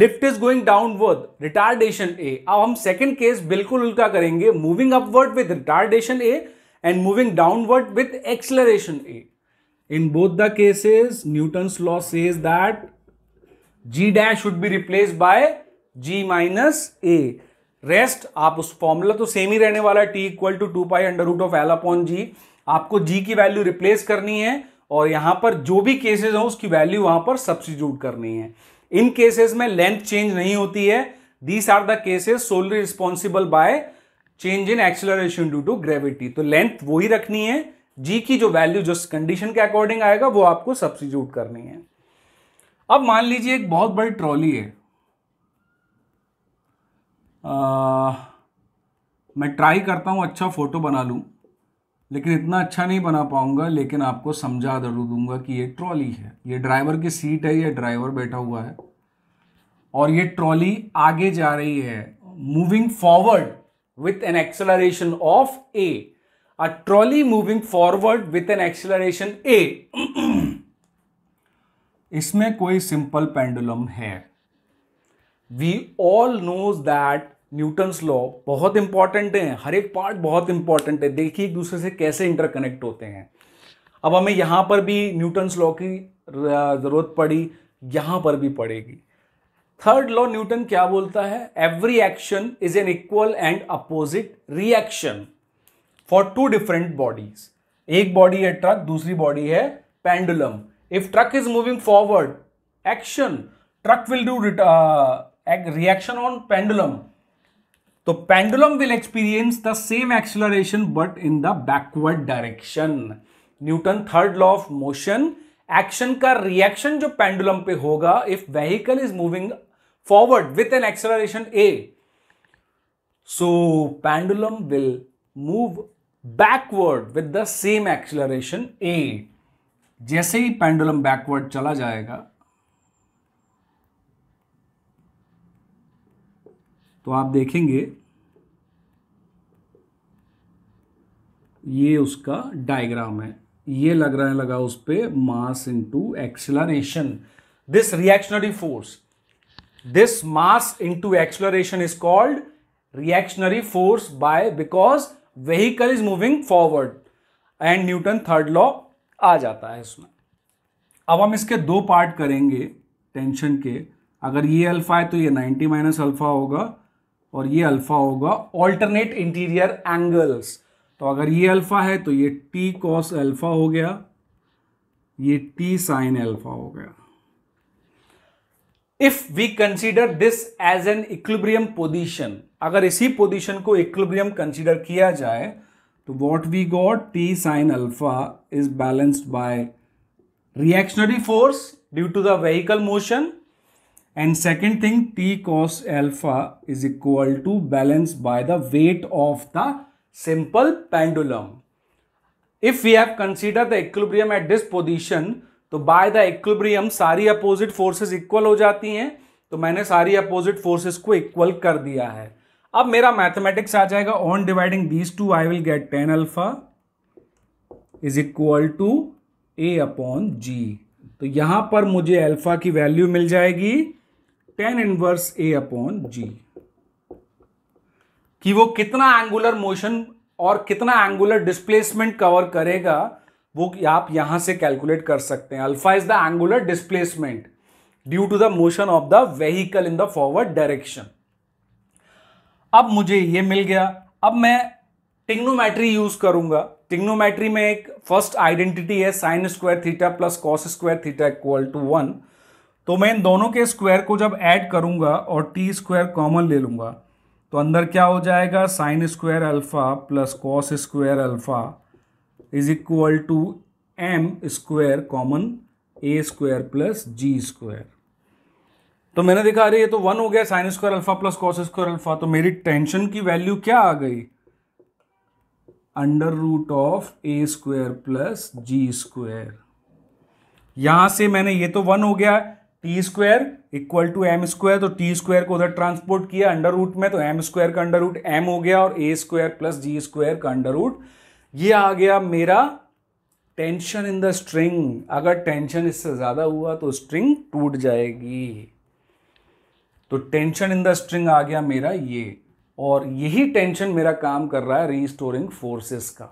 Lift is going downward retardation a. अब हम second case बिल्कुल उल्टा करेंगे, moving upward with retardation a and moving downward with acceleration a. In both the cases Newton's law says that g dash should be replace by g minus a. Rest आप उस formula तो same ही रहने वाला है, T equal to two pi under root of L upon जी। आपको जी की value replace करनी है और यहां पर जो भी केसेस हो उसकी वैल्यू वहां पर सब्स्टिट्यूट करनी है। इन केसेस में लेंथ चेंज नहीं होती है। These are the cases solely responsible by change in acceleration due to gravity. तो लेंथ वही रखनी है, जी की जो वैल्यू जो कंडीशन के अकॉर्डिंग आएगा वो आपको सब्स्टिट्यूट करनी है। अब मान लीजिए एक बहुत बड़ी ट्रॉली है, आ, मैं ट्राई करता हूं अच्छा फोटो बना लूं, लेकिन इतना अच्छा नहीं बना पाऊंगा, लेकिन आपको समझा जरूर दूंगा कि ये ट्रॉली है, ये ड्राइवर की सीट है, ये ड्राइवर बैठा हुआ है और ये ट्रॉली आगे जा रही है, moving forward with an acceleration of a. A trolley moving forward with an acceleration a. इसमें कोई सिंपल पेंडुलम है। We all knows that Newton's law बहुत इंपॉर्टेंट है, हर एक पार्ट बहुत इंपॉर्टेंट है। देखिए एक दूसरे से कैसे इंटरकनेक्ट होते हैं। अब हमें यहाँ पर भी न्यूटन्स लॉ की जरूरत पड़ी, यहाँ पर भी पड़ेगी। थर्ड लॉ न्यूटन क्या बोलता है? Every action is an equal and opposite reaction for two different bodies. एक बॉडी है ट्रक, दूसरी बॉडी है pendulum. If truck is moving forward action, truck will do reaction on pendulum. तो pendulum will experience the same acceleration but in the backward direction. Newton third law of motion, action का reaction जो pendulum पे होगा if vehicle is moving forward with an acceleration a, so pendulum will move backward with the same acceleration a. जैसे ही pendulum backward चला जाएगा तो आप देखेंगे ये उसका डायग्राम है, ये लग रहा है लगा उस पर mass into acceleration, this reactionary force, this mass into acceleration is called reactionary force by, because vehicle is moving forward, and Newton third law आ जाता है इसमें। अब हम इसके दो पार्ट करेंगे टेंशन के। अगर ये अल्फा है तो ये नाइन्टी माइनस अल्फा होगा और ये अल्फा होगा ऑल्टरनेट इंटीरियर एंगल्स। तो अगर ये अल्फा है तो ये टी कॉस अल्फा हो गया, ये टी साइन अल्फा हो गया। If we consider this as an equilibrium position, अगर इसी पोजीशन को इक्विलिब्रियम कंसीडर किया जाए तो what we got, T sine alpha is balanced by reactionary force due to the vehicle motion, and second thing t cos alpha is equal to balanced by the weight of the simple pendulum. If we have considered the equilibrium at this position, तो by the equilibrium सारी opposite forces equal हो जाती हैं, तो मैंने सारी opposite forces को equal कर दिया है। अब मेरा mathematics आ जाएगा, on dividing these two I will get tan alpha is equal to a upon g। तो यहां पर मुझे अल्फा की वैल्यू मिल जाएगी tan inverse a upon g, कि वो कितना एंगुलर मोशन और कितना एंगुलर डिस्प्लेसमेंट कवर करेगा वो आप यहां से कैलकुलेट कर सकते हैं। Alpha is the angular displacement due to the motion of the vehicle in the forward direction. अब मुझे ये मिल गया। अब मैं ट्रिग्नोमेट्री यूज करूंगा। ट्रिग्नोमेट्री में एक फर्स्ट आइडेंटिटी है sine square theta plus cos square theta equal to one. तो मैं इन दोनों के स्क्वायर को जब ऐड करूंगा और टी स्क्वायर कॉमन ले लूंगा तो अंदर क्या हो जाएगा, sine square alpha plus cos square alpha is equal to m square common a square plus g square. तो मैंने देखा अरे ये तो वन हो गया, sine square alpha plus cos square alpha. तो मेरी टेंशन की वैल्यू क्या आ गई, under root of a square plus g square. यहां से मैंने ये तो वन हो गया, T square equal to m square, तो टी स्क्वायर को उधर ट्रांसपोर्ट किया अंडर रूट में, तो एम स्क्वायर का अंडर रूट एम हो गया और a square plus g square का अंडर रूट ये आ गया मेरा टेंशन इन द स्ट्रिंग। अगर टेंशन इससे ज्यादा हुआ तो स्ट्रिंग टूट जाएगी। तो टेंशन इन द स्ट्रिंग आ गया मेरा ये, और यही टेंशन मेरा काम कर रहा है रीस्टोरिंग फोर्सेस का।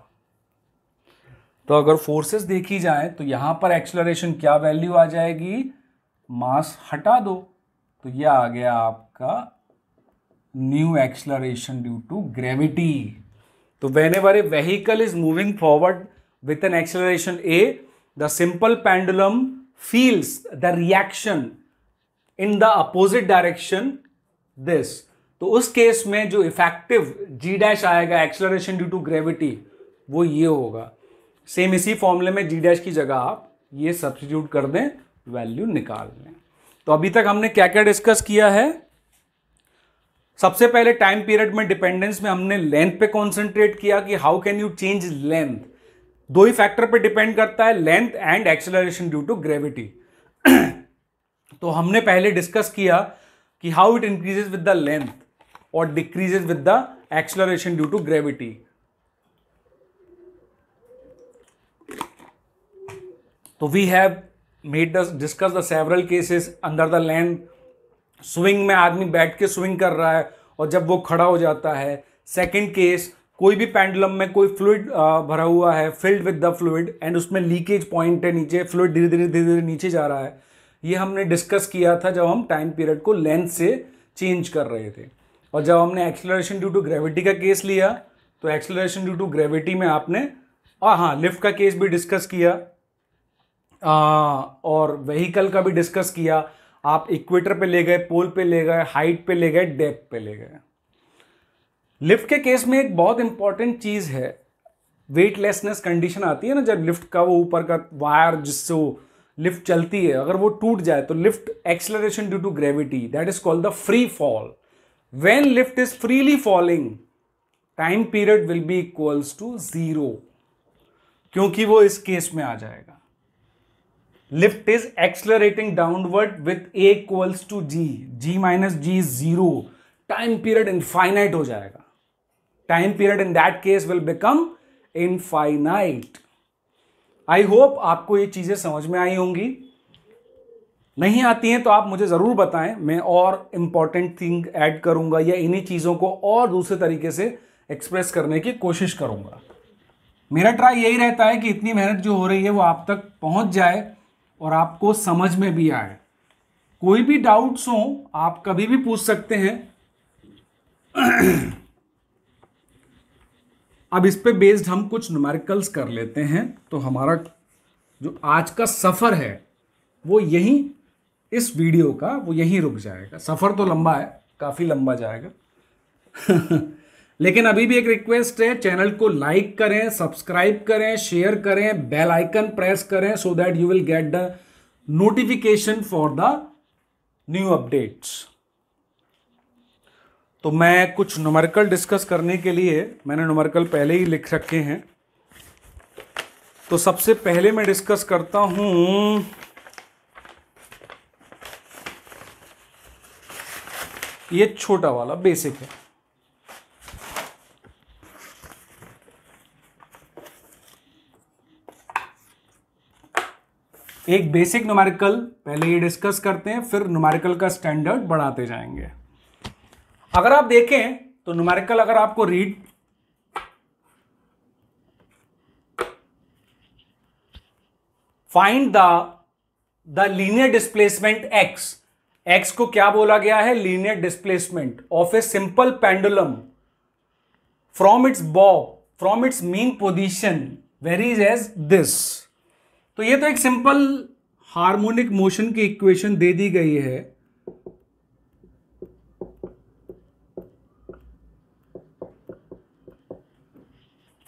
तो अगर फोर्सेस देखी जाए तो यहां पर एक्सेलरेशन क्या वैल्यू आ जाएगी, मास हटा दो तो ये आ गया आपका new acceleration due to gravity. तो whenever a vehicle is moving forward with an acceleration a, the simple pendulum feels the reaction in the opposite direction this. तो उस केस में जो इफेक्टिव जी डैश आएगा एक्सेलरेशन ड्यू टू ग्रेविटी वो ये होगा। Same इसी फॉर्मूले में जी डैश की जगह आप ये सब्स्टिट्यूट कर दें, वैल्यू निकाल लें। तो अभी तक हमने क्या क्या डिस्कस किया है। सबसे पहले टाइम पीरियड में डिपेंडेंस में हमने लेंथ पे कॉन्सेंट्रेट किया कि how can you change length. दो ही फैक्टर पे डिपेंड करता है, length and acceleration due to gravity. तो हमने पहले डिस्कस किया कि how it increases with the length और decreases with the acceleration due to gravity. तो we have made the discuss the several cases under the land. Swing में आदमी बैठ के स्विंग कर रहा है और जब वो खड़ा हो जाता है। सेकेंड केस, कोई भी पेंडुलम में कोई फ्लूइड भरा हुआ है, filled with the fluid, and उसमें लीकेज पॉइंट है, नीचे फ्लूइड धीरे धीरे धीरे धीरे नीचे जा रहा है। ये हमने डिस्कस किया था जब हम टाइम पीरियड को लेंथ से चेंज कर रहे थे। और जब हमने एक्सेलरेशन ड्यू टू ग्रेविटी का केस लिया तो एक्सेलरेशन ड्यू टू ग्रेविटी में आपने और हाँ लिफ्ट का केस भी डिस्कस किया आ, और व्हीकल का भी डिस्कस किया। आप इक्वेटर पे ले गए, पोल पे ले गए, हाइट पे ले गए, डेप्थ पे ले गए। लिफ्ट के केस में एक बहुत इंपॉर्टेंट चीज है, वेटलेसनेस कंडीशन आती है ना, जब लिफ्ट का वो ऊपर का वायर जिससे वो लिफ्ट चलती है अगर वो टूट जाए तो lift acceleration due to gravity, that is called the free fall. When lift is freely falling time period will be equals to zero, क्योंकि वो इस केस में आ जाएगा। Lift is accelerating downward with a equals to g, g minus g zero, time period infinite हो जाएगा। Time period in that case will become infinite. I hope आपको ये चीजें समझ में आई होंगी। नहीं आती हैं तो आप मुझे जरूर बताएं, मैं और इंपॉर्टेंट थिंग ऐड करूंगा या इन्हीं चीजों को और दूसरे तरीके से एक्सप्रेस करने की कोशिश करूंगा। मेरा ट्राई यही रहता है कि इतनी मेहनत जो हो रही है वो आप तक पहुंच जाए और आपको समझ में भी आए। कोई भी डाउट्स हो आप कभी भी पूछ सकते हैं। अब इस पे बेस्ड हम कुछ न्यूमेरिकल्स कर लेते हैं। तो हमारा जो आज का सफ़र है वो यहीं, इस वीडियो का वो यहीं रुक जाएगा। सफ़र तो लंबा है, काफ़ी लंबा जाएगा। लेकिन अभी भी एक रिक्वेस्ट है, चैनल को लाइक करें, सब्सक्राइब करें, शेयर करें, बेल आइकन प्रेस करें, so that you will get the notification for the new updates. तो मैं कुछ न्यूमेरिकल डिस्कस करने के लिए, मैंने न्यूमेरिकल पहले ही लिख रखे हैं। तो सबसे पहले मैं डिस्कस करता हूं ये छोटा वाला, बेसिक है। एक बेसिक न्यूमेरिकल पहले ये डिस्कस करते हैं, फिर न्यूमेरिकल का स्टैंडर्ड बढ़ाते जाएंगे। अगर आप देखें तो न्यूमेरिकल अगर आपको read find the the linear displacement x. X को क्या बोला गया है, linear displacement of a simple pendulum from its bob from its mean position varies as this. तो ये तो एक सिंपल हार्मोनिक मोशन की इक्वेशन दे दी गई है।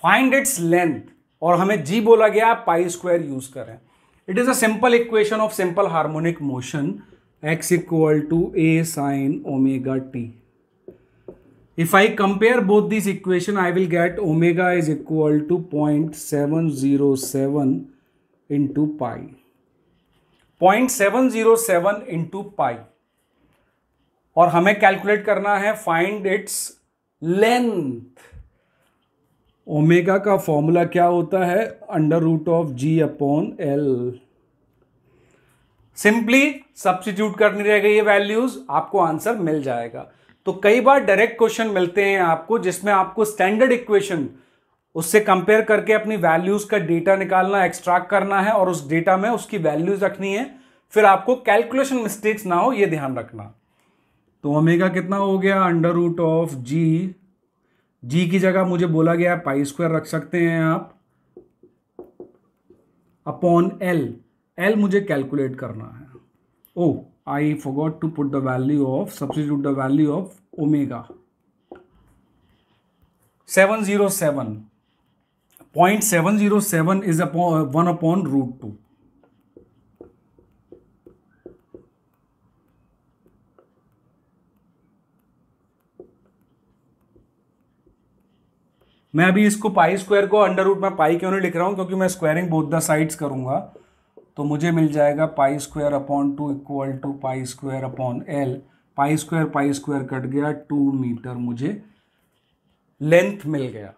फाइंड इट्स लेंथ और हमें जी बोला गया, पाई स्क्वायर यूज करें। It is a simple equation of simple harmonic motion, x equal to a sine omega t. If I compare both this equation I will get omega is equal to point seven zero seven into pi, point seven zero seven into pi. और हमें calculate करना है find its length. Omega का formula क्या होता है, under root of ji upon l. Simply substitute करनी रहेगा ये वैल्यूज, आपको आंसर मिल जाएगा। तो कई बार डायरेक्ट क्वेश्चन मिलते हैं आपको जिसमें आपको स्टैंडर्ड इक्वेशन उससे कंपेयर करके अपनी वैल्यूज का डेटा निकालना, एक्सट्रैक्ट करना है और उस डेटा में उसकी वैल्यूज रखनी है। फिर आपको कैलकुलेशन मिस्टेक्स ना हो, ये ध्यान रखना। तो ओमेगा कितना हो गया, under root of g, g की जगह मुझे बोला गया है पाई स्क्वायर रख सकते हैं आप, अपॉन एल, एल मुझे कैलकुलेट करना है। Oh I forgot to put the value of, substitute the value of omega, seven zero seven point seven zero seven is upon one upon root two. मैं अभी इसको पाई स्क्वायर को under root में pi क्यों नहीं लिख रहा हूं, क्योंकि मैं स्क्वायरिंग बोथ द साइड्स करूंगा। तो मुझे मिल जाएगा pi square upon two equal to pi square upon l, pi square pi square cut गया, टू मीटर मुझे लेंथ मिल गया।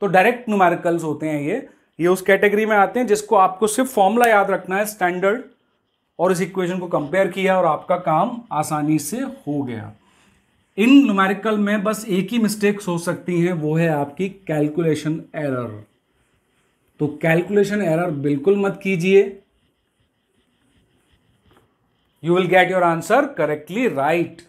तो डायरेक्ट न्यूमेरिकल्स होते हैं ये ये उस कैटेगरी में आते हैं जिसको आपको सिर्फ फॉर्मूला याद रखना है स्टैंडर्ड, और इस इक्वेशन को कंपेयर किया और आपका काम आसानी से हो गया। इन न्यूमेरिकल में बस एक ही मिस्टेक्स हो सकती हैं, वो है आपकी कैलकुलेशन एरर। तो कैलकुलेशन एरर बिल्कुल मत कीजिए, you will get your answer correctly right.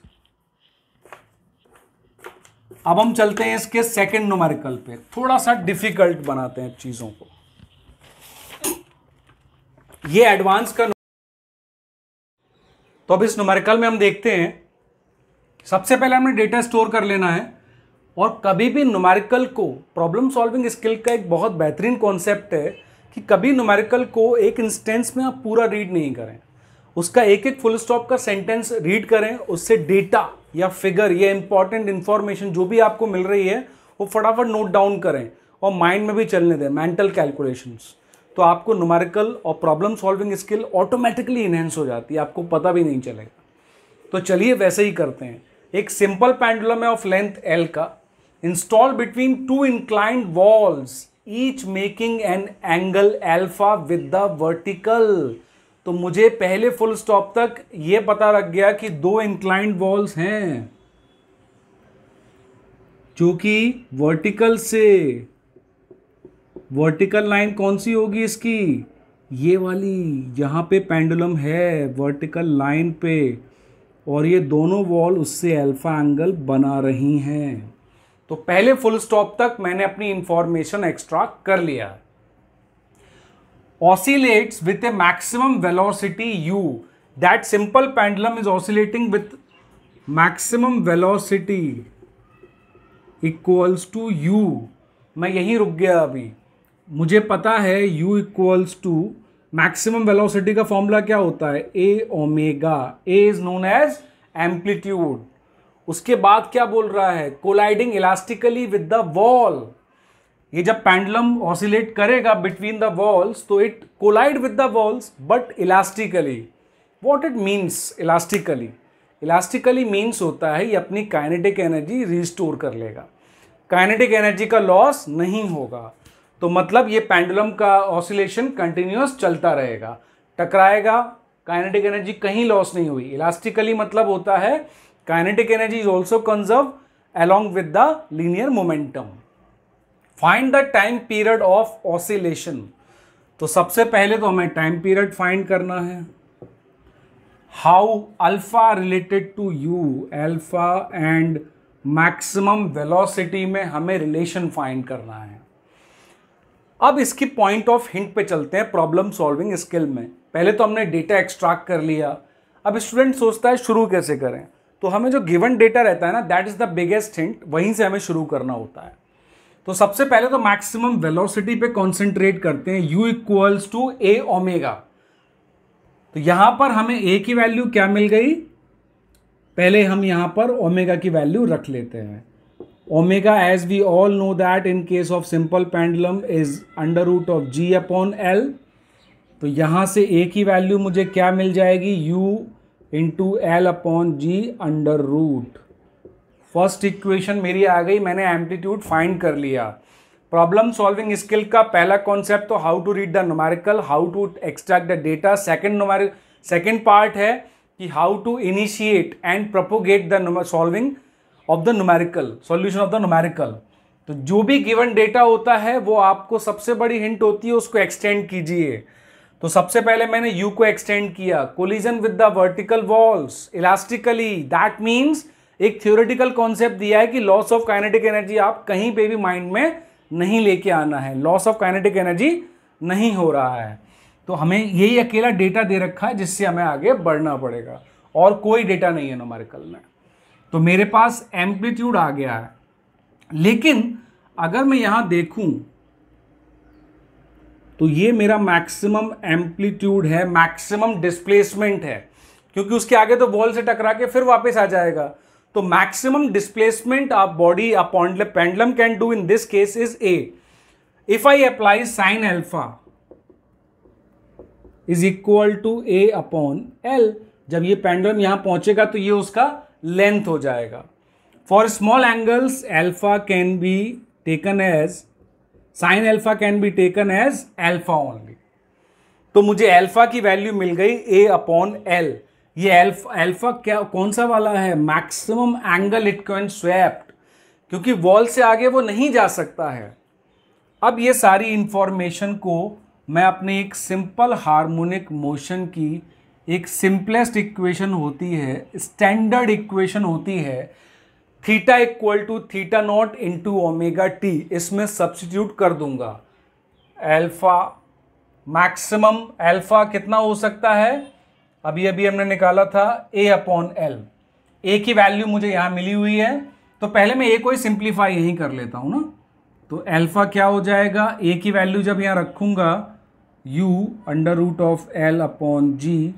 अब हम चलते हैं इसके सेकेंड न्यूमेरिकल पे, थोड़ा सा डिफिकल्ट बनाते हैं चीजों को, ये एडवांस का। तो अब इस न्यूमेरिकल में हम देखते हैं सबसे पहले हमें डेटा स्टोर कर लेना है। और कभी भी न्यूमेरिकल को, प्रॉब्लम सॉल्विंग स्किल का एक बहुत बेहतरीन कॉन्सेप्ट है कि कभी न्यूमेरिकल को एक इंस्टेंस में आप पूरा रीड नहीं करें, उसका एक एक फुल स्टॉप का सेंटेंस रीड करें, उससे डेटा या फिगर या इंपॉर्टेंट इन्फॉर्मेशन जो भी आपको मिल रही है वो फटाफट नोट डाउन करें और माइंड में भी चलने दें, मेंटल कैलकुलेशंस। तो आपको न्यूमेरिकल और problem solving skill automatically enhance हो जाती है, आपको पता भी नहीं चलेगा। तो चलिए वैसे ही करते हैं। एक सिंपल पेंडुलम है ऑफ लेंथ एल का, install between two inclined walls each making an angle alpha with the vertical. तो मुझे पहले फुल स्टॉप तक यह पता लग गया कि दो इंक्लाइंड वॉल्स हैं जो कि वर्टिकल से, वर्टिकल लाइन कौन सी होगी इसकी, ये वाली, यहां पे पेंडुलम है वर्टिकल लाइन पे, और ये दोनों वॉल उससे अल्फा एंगल बना रही हैं। तो पहले फुल स्टॉप तक मैंने अपनी इंफॉर्मेशन एक्सट्रैक्ट कर लिया। Oscillates with a maximum velocity u, that simple pendulum is oscillating with maximum velocity equals to u। मैं यहीं रुक गया, अभी मुझे पता है u equals to maximum velocity का फॉर्मूला क्या होता है, a omega, a is known as amplitude. उसके बाद क्या बोल रहा है, colliding elastically with the wall. ये जब पेंडुलम ऑसिलेट करेगा बिटवीन द वॉल्स तो it collide with the walls but elastically. What it means elastically, elastically means होता है ये अपनी काइनेटिक एनर्जी रिस्टोर कर लेगा, काइनेटिक एनर्जी का लॉस नहीं होगा। तो मतलब ये पेंडुलम का ऑसिलेशन कंटिन्यूअस चलता रहेगा, टकराएगा, काइनेटिक एनर्जी कहीं लॉस नहीं हुई। इलास्टिकली मतलब होता है kinetic energy is also conserve along with the linear momentum. Find the time period of oscillation. तो सबसे पहले तो हमें टाइम पीरियड फाइंड करना है, how alpha related to u, alpha and maximum velocity में हमें रिलेशन फाइंड करना है। अब इसकी पॉइंट ऑफ हिंट पे चलते हैं प्रॉब्लम सॉल्विंग स्किल में। पहले तो हमने डेटा एक्सट्रैक्ट कर लिया, अब स्टूडेंट सोचता है शुरू कैसे करें। तो हमें जो गिवन डेटा रहता है ना, that is the biggest hint, वहीं से हमें शुरू करना होता है। तो सबसे पहले तो मैक्सिमम वेलोसिटी पे कॉन्सेंट्रेट करते हैं, u equals to a omega. तो यहां पर हमें a की वैल्यू क्या मिल गई, पहले हम यहां पर ओमेगा की वैल्यू रख लेते हैं। Omega as we all know that in case of simple pendulum is under root of ji upon l. तो यहाँ से ए की वैल्यू मुझे क्या मिल जाएगी, u into l upon g under root. First equation मेरी आ गई, मैंने एम्पलीट्यूड फाइंड कर लिया। प्रॉब्लम सॉल्विंग स्किल का पहला कॉन्सेप्ट तो how to read the numerical, how to extract the data. Second numerical second part है कि how to initiate and propagate the solving of the numerical, solution of the numerical. तो जो भी given data होता है वो आपको सबसे बड़ी हिंट होती है, उसको एक्सटेंड कीजिए। तो सबसे पहले मैंने यू को एक्सटेंड किया, collision with the vertical walls elastically, that means एक थियोरेटिकल कॉन्सेप्ट दिया है कि लॉस ऑफ काइनेटिक एनर्जी आप कहीं पे भी माइंड में नहीं लेके आना है, लॉस ऑफ काइनेटिक एनर्जी नहीं हो रहा है। तो हमें यही अकेला डेटा दे रखा है जिससे हमें आगे बढ़ना पड़ेगा, और कोई डेटा नहीं है न्यूमेरिकल में। तो मेरे पास एम्पलीट्यूड आ गया है, लेकिन अगर मैं यहां देखूं तो ये मेरा मैक्सिमम एम्पलीट्यूड है, मैक्सिमम डिस्प्लेसमेंट है, क्योंकि उसके आगे तो बॉल से टकरा के फिर वापस आ जाएगा। तो maximum displacement of body a pendulum can do in this case is a. If I apply sine alpha is equal to a upon l, जब ये पेंडुलम यहां पहुंचेगा तो ये उसका लेंथ हो जाएगा। For small angles alpha can be taken as sine alpha can be taken as alpha only. तो मुझे एल्फा की वैल्यू मिल गई ए अपॉन एल। ये एल्फा एल्फा क्या कौन सा वाला है, maximum angle it can swept, क्योंकि वॉल से आगे वो नहीं जा सकता है। अब ये सारी इंफॉर्मेशन को मैं अपने एक सिंपल हार्मोनिक मोशन की एक सिंपलेस्ट इक्वेशन होती है, स्टैंडर्ड इक्वेशन होती है, theta equal to theta not into omega t, इसमें सब्स्टिट्यूट कर दूंगा एल्फा। मैक्सिमम एल्फा कितना हो सकता है, अभी अभी हमने निकाला था ए अपॉन एल, ए की वैल्यू मुझे यहाँ मिली हुई है। तो पहले मैं ए को ही सिंप्लीफाई यहीं कर लेता हूँ ना। तो एल्फा क्या हो जाएगा, ए की वैल्यू जब यहाँ रखूँगा u under root of L upon g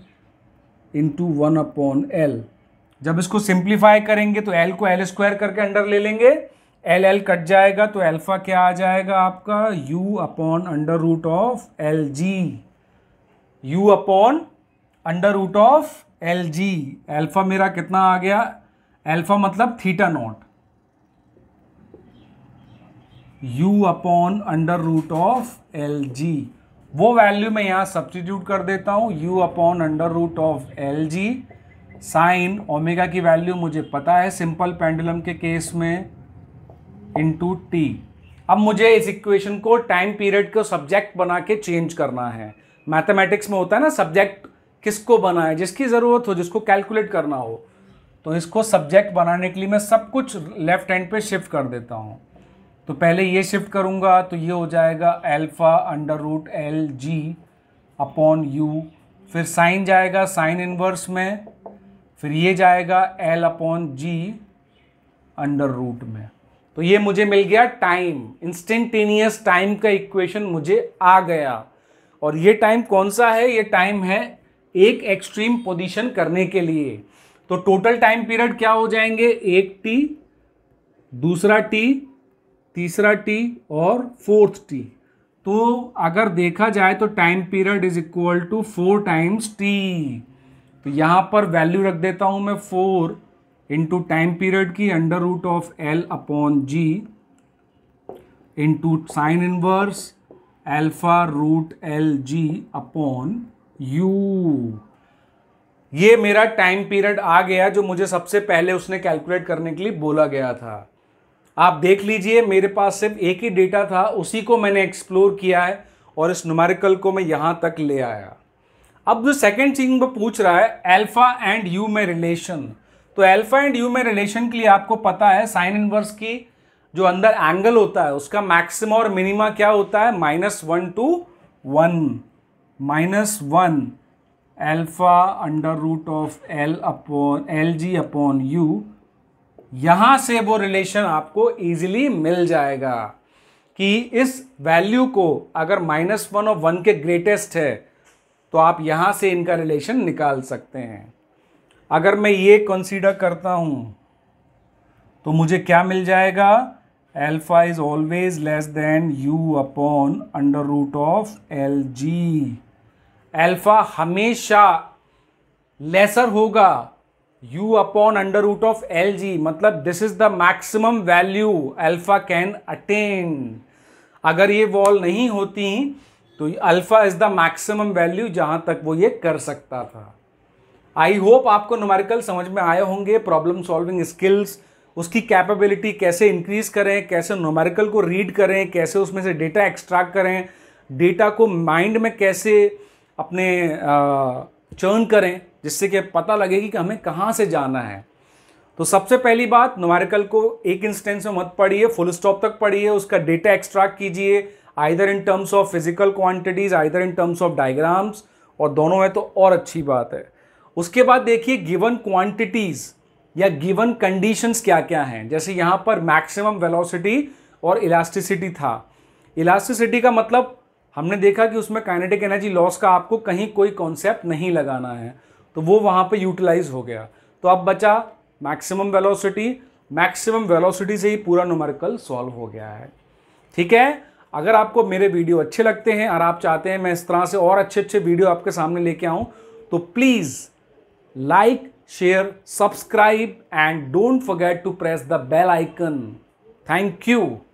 into one upon l. जब इसको सिंप्लीफाई करेंगे तो एल को एल स्क्वायर करके अंडर ले लेंगे, एल एल कट जाएगा, तो एल्फा क्या आ जाएगा आपका, u upon under root of l g, u upon under root of l g. Alpha मेरा कितना आ गया, एल्फा मतलब theta naught, u upon under root of l g. वो वैल्यू मैं यहाँ सब्स्टिट्यूट कर देता हूँ, u upon under root of l g. Sine omega की वैल्यू मुझे पता है सिंपल पेंडुलम के केस में, इनटू टी। अब मुझे इस इक्वेशन को टाइम पीरियड को सब्जेक्ट बना के चेंज करना है। मैथमेटिक्स में होता है ना सब्जेक्ट किसको बनाए, जिसकी ज़रूरत हो, जिसको कैलकुलेट करना हो। तो इसको सब्जेक्ट बनाने के लिए मैं सब कुछ लेफ्ट हैंड पे शिफ्ट कर देता हूँ। तो पहले ये शिफ्ट करूँगा तो ये हो जाएगा alpha under root l g upon u, फिर साइन जाएगा साइन इनवर्स में, फिर ये जाएगा L upon g under root में। तो ये मुझे मिल गया टाइम, इंस्टेंटेनियस टाइम का इक्वेशन मुझे आ गया। और ये टाइम कौन सा है, ये टाइम है एक एक्सट्रीम पोजीशन करने के लिए। तो टोटल टाइम पीरियड क्या हो जाएंगे, एक टी, दूसरा टी, तीसरा टी और फोर्थ टी। तो अगर देखा जाए तो time period is equal to four times t. तो यहाँ पर वैल्यू रख देता हूँ मैं फोर इंटू टाइम पीरियड की under root of L upon g into sine inverse alpha root l g upon u. ये मेरा टाइम पीरियड आ गया जो मुझे सबसे पहले उसने कैलकुलेट करने के लिए बोला गया था। आप देख लीजिए मेरे पास सिर्फ एक ही डेटा था, उसी को मैंने एक्सप्लोर किया है और इस न्यूमेरिकल को मैं यहाँ तक ले आया। अब जो सेकेंड थिंग वो पूछ रहा है अल्फा एंड यू में रिलेशन। तो अल्फा एंड यू में रिलेशन के लिए आपको पता है साइन इनवर्स की जो अंदर एंगल होता है उसका मैक्सिमा और मिनिमा क्या होता है, minus one to one, minus one alpha under root of L upon l g upon u. यहाँ से वो रिलेशन आपको ईजिली मिल जाएगा कि इस वैल्यू को अगर माइनस वन और वन के ग्रेटेस्ट है तो आप यहाँ से इनका रिलेशन निकाल सकते हैं। अगर मैं ये कंसीडर करता हूँ तो मुझे क्या मिल जाएगा, alpha is always less than u upon under root of l g. Alpha हमेशा लेसर होगा u upon under root of l g, मतलब this is the maximum value alpha can attain. अगर ये वॉल नहीं होती तो alpha is the maximum value जहां तक वो ये कर सकता था। आई होप आपको न्यूमेरिकल समझ में आए होंगे, प्रॉब्लम सॉल्विंग स्किल्स, उसकी कैपेबिलिटी कैसे इंक्रीज करें, कैसे न्यूमेरिकल को रीड करें, कैसे उसमें से डेटा एक्सट्रैक्ट करें, डेटा को माइंड में कैसे अपने चर्न करें जिससे कि पता लगेगी कि हमें कहाँ से जाना है। तो सबसे पहली बात, न्यूमेरिकल को एक इंस्टेंस में मत पढ़िए, फुल स्टॉप तक पढ़िए, उसका डेटा एक्सट्रैक्ट कीजिए, either in terms of physical quantities, either in terms of diagrams, और दोनों है तो और अच्छी बात है। उसके बाद देखिए गिवन क्वांटिटीज या गिवन कंडीशंस क्या क्या हैं। जैसे यहाँ पर मैक्सिमम वेलोसिटी और इलास्टिसिटी था। इलास्टिसिटी का मतलब हमने देखा कि उसमें काइनेटिक एनर्जी लॉस का आपको कहीं कोई कॉन्सेप्ट नहीं लगाना है, तो वो वहाँ पे यूटिलाइज हो गया। तो अब बचा मैक्सिमम वेलोसिटी, मैक्सिमम वेलोसिटी से ही पूरा न्यूमेरिकल सॉल्व हो गया है। ठीक है, अगर आपको मेरे वीडियो अच्छे लगते हैं और आप चाहते हैं मैं इस तरह से और अच्छे अच्छे वीडियो आपके सामने लेके आऊं, तो please like, share, subscribe and don't forget to press the bell icon. Thank you.